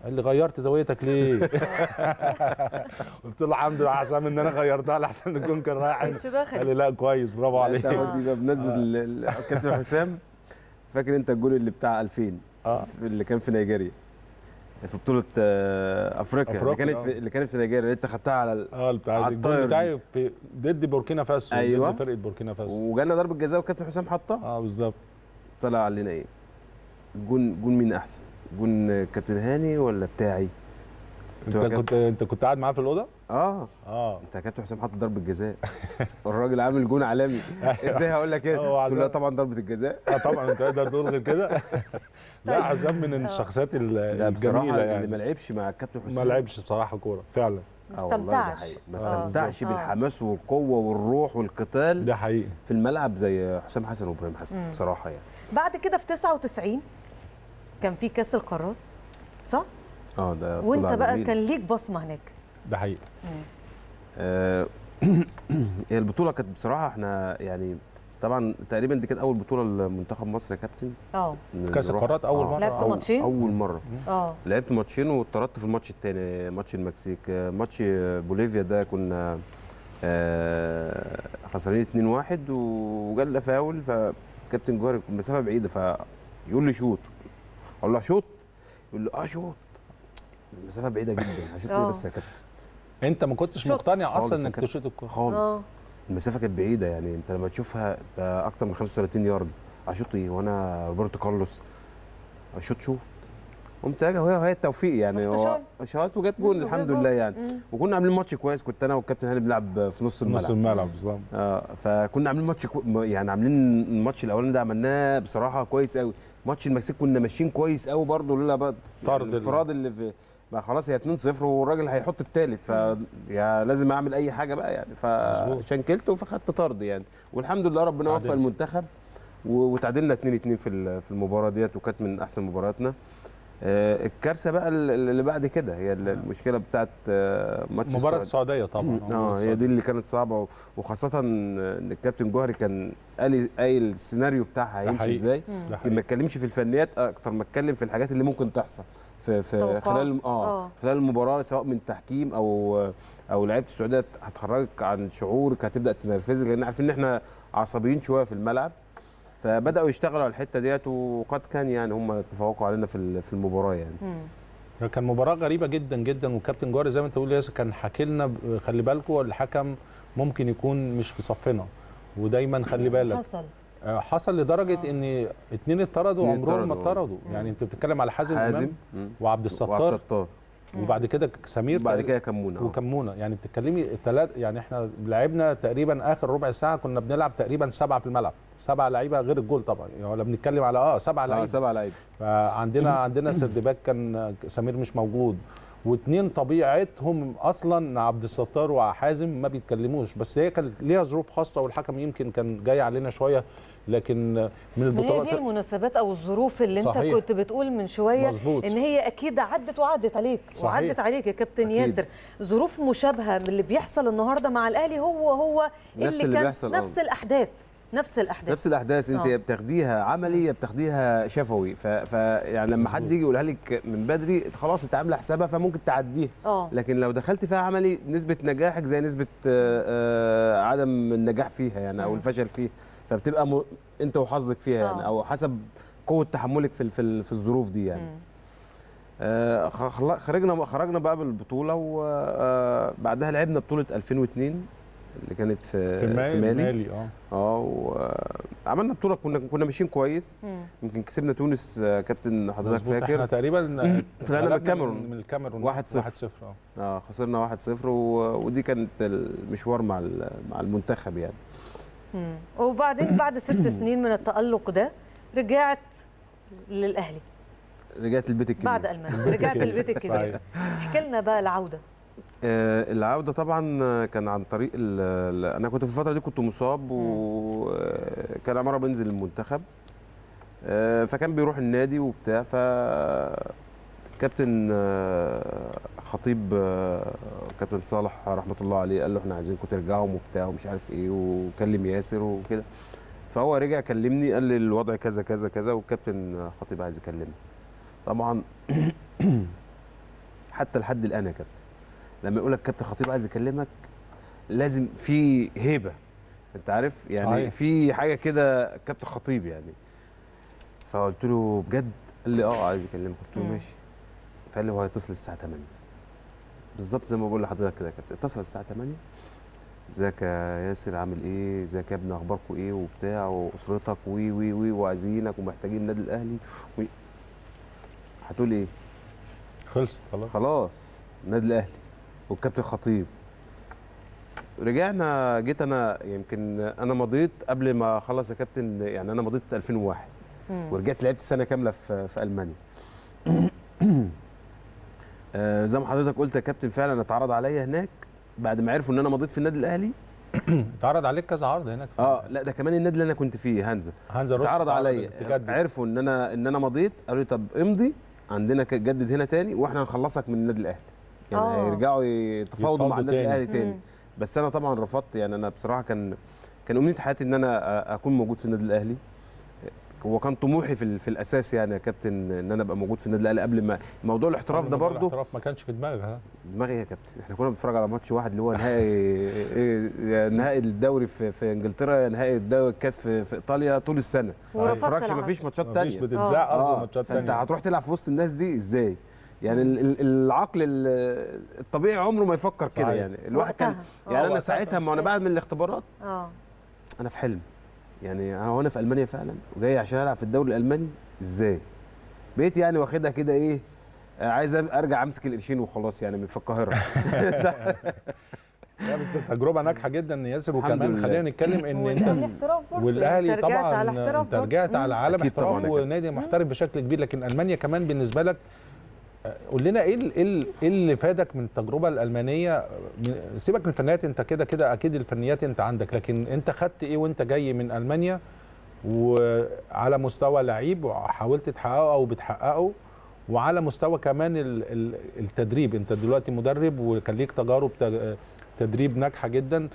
قال لي غيرت زاويتك ليه؟ قلت له الحمد لله يا حسام ان انا غيرتها لحسن الجون كان رايح، قال لي لا كويس برافو عليك. بمناسبه كابتن حسام، فاكر انت الجول اللي بتاع 2000 اللي كان في نيجيريا في بطوله افريقيا اللي كانت في نيجيريا اللي انت خدتها على بتاع الجول بتاعي في ضد بوركينا فاسو؟ ايوه فرقه بوركينا فاسو، وجالنا ضربه جزاء وكابتن حسام حطها بالظبط. طلع علينا ايه؟ جون مين احسن؟ جون كابتن هاني ولا بتاعي؟ انت كنت قاعد معاه في الاوضه؟ انت يا كابتن حسام حاطط ضربه جزاء والراجل عامل جون عالمي. ازاي هقول لك ايه؟ لا طبعا ضربه الجزاء طبعا انت تقدر تقول غير كده. لا حسام من الشخصيات الجميله يعني، اللي ما لعبش مع الكابتن حسام ما لعبش بصراحه كوره فعلا، ما استمتعش بالحماس والقوه والروح والقتال ده حقيقي في الملعب زي حسام حسن وابراهيم حسن بصراحه يعني. بعد كده في 99 كان في كاس القارات صح؟ ده وانت بقى جميل. كان ليك بصمه هناك ده حقيقي. هي البطوله كانت بصراحه احنا يعني طبعا تقريبا دي كانت اول بطوله لمنتخب مصر يا كابتن. كاس القارات اول مره لعبت ماتشين؟ اول مره لعبت ماتشين واتطردت في الماتش الثاني، ماتش المكسيك، ماتش بوليفيا ده كنا خسرانين 2-1 وجالنا فاول، فكابتن جواري مسافه بعيده فيقول لي شوط، اقول له شوط، يقول لي شوط، المسافه بعيده جدا، هشوط ليه بس يا كابتن؟ انت ما كنتش مقتنع اصلا انك تشوط الكوره خالص. المسافه كانت بعيده يعني، انت لما تشوفها ده اكتر من 35 يارد، هشوط ايه وانا روبرتو كارلوس؟ هشوط قمت راجع، وهي التوفيق يعني، هو شاط وجت جون الحمد لله يعني. وكنا عاملين ماتش كويس، كنت انا والكابتن هاني بنلعب في نص الملعب بالظبط. فكنا عاملين ماتش يعني عاملين الماتش الاولاني ده عملناه بصراحه كويس قوي. ماتش المكسيك كنا ماشيين كويس قوي برضه، لولا بقى الانفراد اللي في بقى خلاص هي 2-0 والراجل هيحط الثالث، ف لازم اعمل اي حاجه بقى يعني، فشنكلته فخدت طرد يعني، والحمد لله ربنا وفق المنتخب وتعادلنا 2-2 في المباراه ديت، وكانت من احسن مبارياتنا. الكارثه بقى اللي بعد كده هي المشكله بتاعت ماتش مباراه السعوديه طبعا. هي دي اللي كانت صعبه، وخاصه ان الكابتن جوهري كان قايل السيناريو بتاعها هيمشي ازاي، ما اتكلمش في الفنيات اكتر ما اتكلم في الحاجات اللي ممكن تحصل في خلال المباراه، سواء من تحكيم او لعيبه السعوديه هتخرجك عن شعورك، هتبدا تنرفزك، لان عارفين ان احنا عصبيين شويه في الملعب، فبداوا يشتغلوا على الحته ديت، وقد كان يعني هم تفوقوا علينا في المباراه يعني. كان مباراه غريبه جدا جدا، والكابتن جواري زي ما انت بتقول ياسر كان حكي لنا خلي بالكم الحكم ممكن يكون مش في صفنا، ودايما خلي بالك حصل لدرجه ان 2 اتطردوا عمرهم ما اتطردوا يعني. انت بتتكلم على حازم وعبد الستار وبعد كده سمير، وبعد كده كمونه يعني بتتكلمي الثلاث يعني. احنا لعبنا تقريبا اخر ربع ساعه كنا بنلعب تقريبا 7 في الملعب، 7 لعيبه غير الجول طبعا يعني، ولا بنتكلم على 7 لعيبه. فعندنا سردباك كان سمير مش موجود، واثنين طبيعتهم اصلا عبد الستار وحازم ما بيتكلموش، بس هي كانت ليها ظروف خاصه والحكم يمكن كان جاي علينا شويه، لكن من البطولات دي المناسبات او الظروف اللي صحيح. انت كنت بتقول من شويه مزبوط. ان هي اكيد عدت وعدت عليك صحيح. وعدت عليك يا كابتن أكيد. ياسر ظروف مشابهه من اللي بيحصل النهارده مع الاهلي، هو اللي كان نفس الاحداث انت بتاخديها عمليه بتاخديها شفوي، يعني لما حد يجي يقولها لك من بدري خلاص انت عامله حسابها فممكن تعديها، لكن لو دخلت فيها عملي نسبه نجاحك زي نسبه عدم النجاح فيها يعني او الفشل فيها، فبتبقى انت وحظك فيها يعني او حسب قوه تحملك في الظروف دي يعني. خرجنا بقى بالبطوله، وبعدها لعبنا بطوله 2002 اللي كانت في مالي وعملنا بطوله كنا ماشيين كويس، يمكن كسبنا تونس كابتن حضرتك فاكر، احنا تقريبا طلعنا من الكاميرون 1-0 خسرنا 1-0 ودي كانت المشوار مع المنتخب يعني. وبعدين بعد 6 سنين من التألق ده رجعت للأهلي، رجعت البيت الكبير بعد ألمانيا، رجعت البيت الكبير. احكي لنا بقى العودة. العودة طبعا كان عن طريق أنا كنت في الفترة دي كنت مصاب، وكان عمرة بنزل المنتخب، فكان بيروح النادي وبتاع، فكابتن خطيب كابتن صالح رحمة الله عليه قال له احنا عايزينكم ترجعوا وبتاع ومش عارف ايه، وكلم ياسر وكده، فهو رجع كلمني قال لي الوضع كذا كذا كذا والكابتن خطيب عايز يكلمني. طبعا حتى لحد الآن يا كابتن لما يقول لك كابتن خطيب عايز يكلمك لازم في هيبه انت عارف يعني صحيح. في حاجه كده كابتن خطيب يعني، فقلت له بجد؟ قال لي عايز يكلمك، قلت له ماشي، فقال لي هو هيتصل الساعه 8 بالظبط زي ما بقول لحضرتك كده. كابتن اتصل الساعه 8، ازيك يا ياسر عامل ايه، ازيك يا ابني اخباركم ايه وبتاع واسرتك وي وي وي وعايزينك ومحتاجين النادي الاهلي هتقول ايه؟ خلص خلاص النادي الاهلي والكابتن خطيب. رجعنا جيت انا يمكن انا مضيت قبل ما اخلص يا كابتن، يعني انا مضيت 2001 ورجعت لعبت سنه كامله في المانيا. زي ما حضرتك قلت يا كابتن فعلا اتعرض عليا هناك بعد ما عرفوا ان انا مضيت في النادي الاهلي. اتعرض عليك كذا عرض هناك لا ده كمان النادي اللي انا كنت فيه هانزا روستوك اتعرض عليا، عرفوا ان انا مضيت قالوا لي طب امضي عندنا جدد هنا تاني واحنا هنخلصك من النادي الاهلي، يعني هيرجعوا يتفاوضوا مع النادي الاهلي تاني. بس انا طبعا رفضت، يعني انا بصراحه كان امنيه حياتي ان انا اكون موجود في النادي الاهلي، وكان طموحي في الاساس يعني يا كابتن ان انا ابقى موجود في النادي الاهلي قبل ما موضوع الاحتراف ده برضه الاحتراف ما كانش في دماغي يا كابتن. احنا كنا بنتفرج على ماتش واحد اللي هو نهائي الدوري في انجلترا، نهائي الدوري الكاس في ايطاليا طول السنه، ما بنتفرجش ما فيش ماتشات ثانيه، مش بتتذاع اصلا ماتشات ثانيه، انت هتروح تلعب في وسط الناس دي ازاي؟ يعني العقل الطبيعي عمره ما يفكر كده يعني. الواحد كان يعني انا ساعتها ما انا بعد من الاختبارات انا في حلم، يعني هو انا في المانيا فعلا وجاي عشان العب في الدوري الالماني ازاي؟ بقيت يعني واخدها كده ايه، عايز ارجع امسك القرشين وخلاص يعني من في القاهره. لا بس تجربه ناجحه جدا ياسر، وكمان خلينا نتكلم ان انت والاهلي طبعا انت رجعت على عالم احتراف ونادي محترف بشكل كبير، لكن المانيا كمان بالنسبه لك قول لنا ايه اللي فادك من التجربه الالمانيه؟ سيبك من الفنيات، انت كده كده اكيد الفنيات انت عندك، لكن انت خدت ايه وانت جاي من المانيا وعلى مستوى لعيب وحاولت تحققه او بتحققه، وعلى مستوى كمان التدريب، انت دلوقتي مدرب وكان ليك تجارب تدريب ناجحه جدا،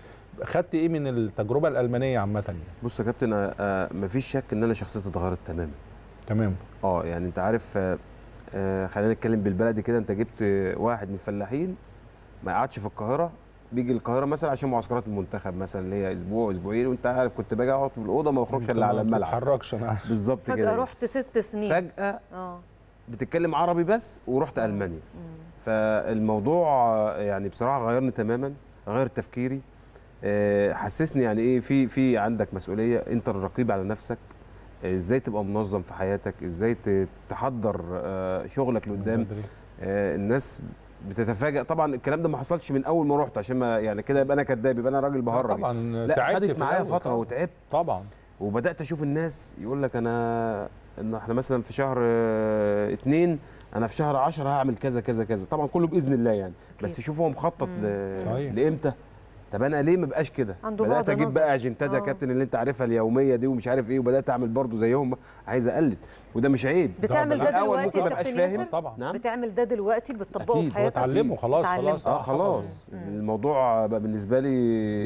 خدت ايه من التجربه الالمانيه عامه يعني؟ بص يا كابتن مفيش شك ان انا شخصيتي اتغيرت تماما تمام يعني انت عارف خلينا نتكلم بالبلدي كده، انت جبت واحد من الفلاحين ما يقعدش في القاهره، بيجي القاهره مثلا عشان معسكرات المنتخب مثلا اللي هي اسبوع اسبوعين، وانت عارف كنت باجي اقعد في الاوضه ما بخرجش الا على الملعب، ما بتحركش انا بالظبط كده، فجاه رحت 6 سنين فجاه بتتكلم عربي بس ورحت المانيا. فالموضوع يعني بصراحه غيرني تماما، غير تفكيري، حسسني يعني ايه في عندك مسؤوليه، انت الرقيب على نفسك، ازاي تبقى منظم في حياتك، ازاي تحضر شغلك لقدام. الناس بتتفاجئ طبعا، الكلام ده ما حصلش من اول ما رحت عشان ما يعني كده يبقى انا كداب يبقى انا راجل بهرج، طبعا لا خدت معايا فتره وتعبت طبعا، وبدات اشوف الناس يقول لك احنا مثلا في شهر 2 انا في شهر 10 هعمل كذا كذا كذا، طبعا كله باذن الله يعني، بس شوف هو مخطط لامتى. طب انا ليه ما بقاش كده؟ بدات اجيب بقى اجندات يا كابتن اللي انت عارفها اليوميه دي ومش عارف ايه، وبدات اعمل برضو زيهم، عايز اقلد، وده مش عيب. بتعمل ده دلوقتي يا كابتن ياسر؟ طبعا بتعمل ده دلوقتي، بتطبقه في حياتك، بتعلمه خلاص خلاص. خلاص الموضوع بقى بالنسبه لي،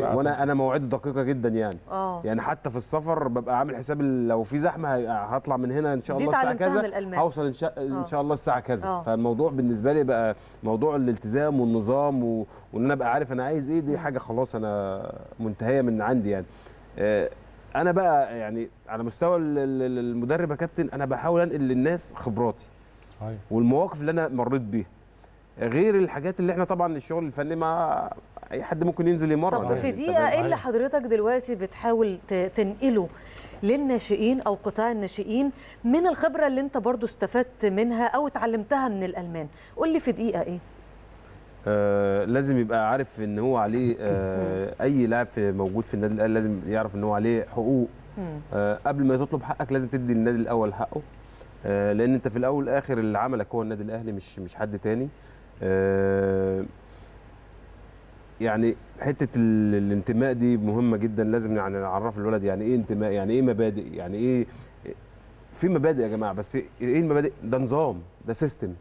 وانا مواعيدي دقيقه جدا يعني، يعني حتى في السفر ببقى عامل حساب لو في زحمه هطلع من هنا ان شاء الله الساعه كذا، هوصل ان شاء الله الساعه كذا. فالموضوع بالنسبه لي بقى موضوع الالتزام والنظام، وان انا ابقى عارف انا عايز ايه، دي حاجه خلاص انا منتهيه من عندي يعني. انا بقى يعني على مستوى المدرب يا كابتن، انا بحاول انقل للناس خبراتي والمواقف اللي انا مريت بيها، غير الحاجات اللي احنا طبعا الشغل الفني مع اي حد ممكن ينزل يمرن. طب في دقيقه ايه اللي حضرتك دلوقتي بتحاول تنقله للناشئين او قطاع الناشئين من الخبره اللي انت برضو استفدت منها او اتعلمتها من الالمان؟ قول لي في دقيقه ايه. لازم يبقى عارف ان هو عليه، اي لاعب موجود في النادي الاهلي لازم يعرف ان هو عليه حقوق. قبل ما تطلب حقك لازم تدي النادي الاول حقه، لان انت في الاول والاخر اللي عملك هو النادي الاهلي، مش حد تاني. يعني حته الانتماء دي مهمه جدا، لازم يعني نعرف الولد يعني ايه انتماء، يعني ايه مبادئ، يعني ايه، في مبادئ يا جماعه، بس ايه المبادئ ده؟ نظام، ده سيستم،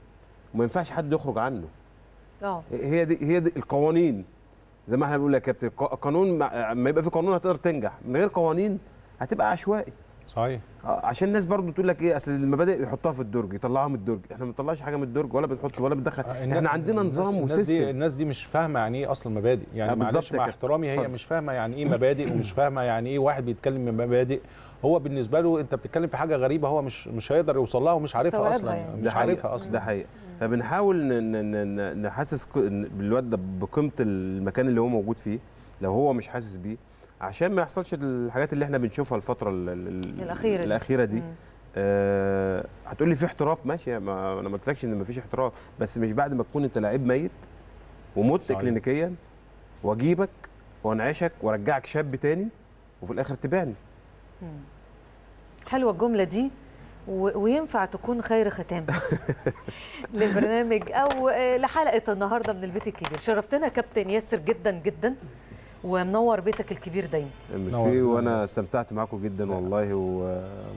وما ينفعش حد يخرج عنه. هي دي القوانين، زي ما احنا بنقول يا كابتن، قانون، ما يبقى في قانون هتقدر تنجح، من غير قوانين هتبقى عشوائي. صحيح. عشان الناس برضو تقول لك ايه، اصل المبادئ يحطها في الدرج، يطلعها من الدرج، احنا ما بنطلعش حاجه من الدرج ولا بنحط ولا بندخل، احنا عندنا نظام وسيستم. الناس دي مش فاهمه يعني ايه اصلا مبادئ، يعني معلش مع احترامي، هي مش فاهمه يعني ايه مبادئ، ومش فاهمه يعني ايه واحد بيتكلم من مبادئ، هو بالنسبه له انت بتتكلم في حاجه غريبه، هو مش هيقدر يوصل لها، ومش عارفها اصلا يعني. مش عارفها اصلا، ده حقيقه. فبنحاول نحسس الواد ده بقيمه المكان اللي هو موجود فيه لو هو مش حاسس بيه، عشان ما يحصلش الحاجات اللي احنا بنشوفها الفتره الاخيره دي. هتقول لي في احتراف، ماشي، انا ما قلتلكش ان ما فيش احتراف، بس مش بعد ما تكون انت لعيب ميت ومت كلينيكيا، واجيبك وانعشك وارجعك شاب تاني وفي الاخر تبعني. حلوه الجمله دي، وينفع تكون خير ختام لبرنامج او لحلقه النهارده من البيت الكبير. شرفتنا كابتن ياسر جدا جدا، ومنور بيتك الكبير دايما. ميرسي، وانا استمتعت معاكم جدا والله،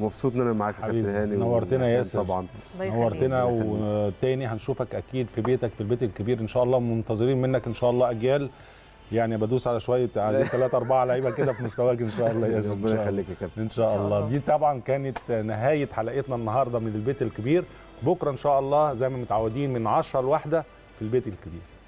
ومبسوط ان انا معاك يا كابتن هاني. نورتنا يا ياسر طبعا، نورتنا، وتاني هنشوفك اكيد في بيتك في البيت الكبير ان شاء الله، ومنتظرين منك ان شاء الله اجيال، يعني بدوس على شويه، عايزين 3 4 لعيبه كده في مستواك ان شاء الله يا ياسر. ربنا يخليك يا كابتن. ان شاء الله. دي طبعا كانت نهايه حلقتنا النهارده من البيت الكبير، بكره ان شاء الله زي ما متعودين من 10 ل1 في البيت الكبير.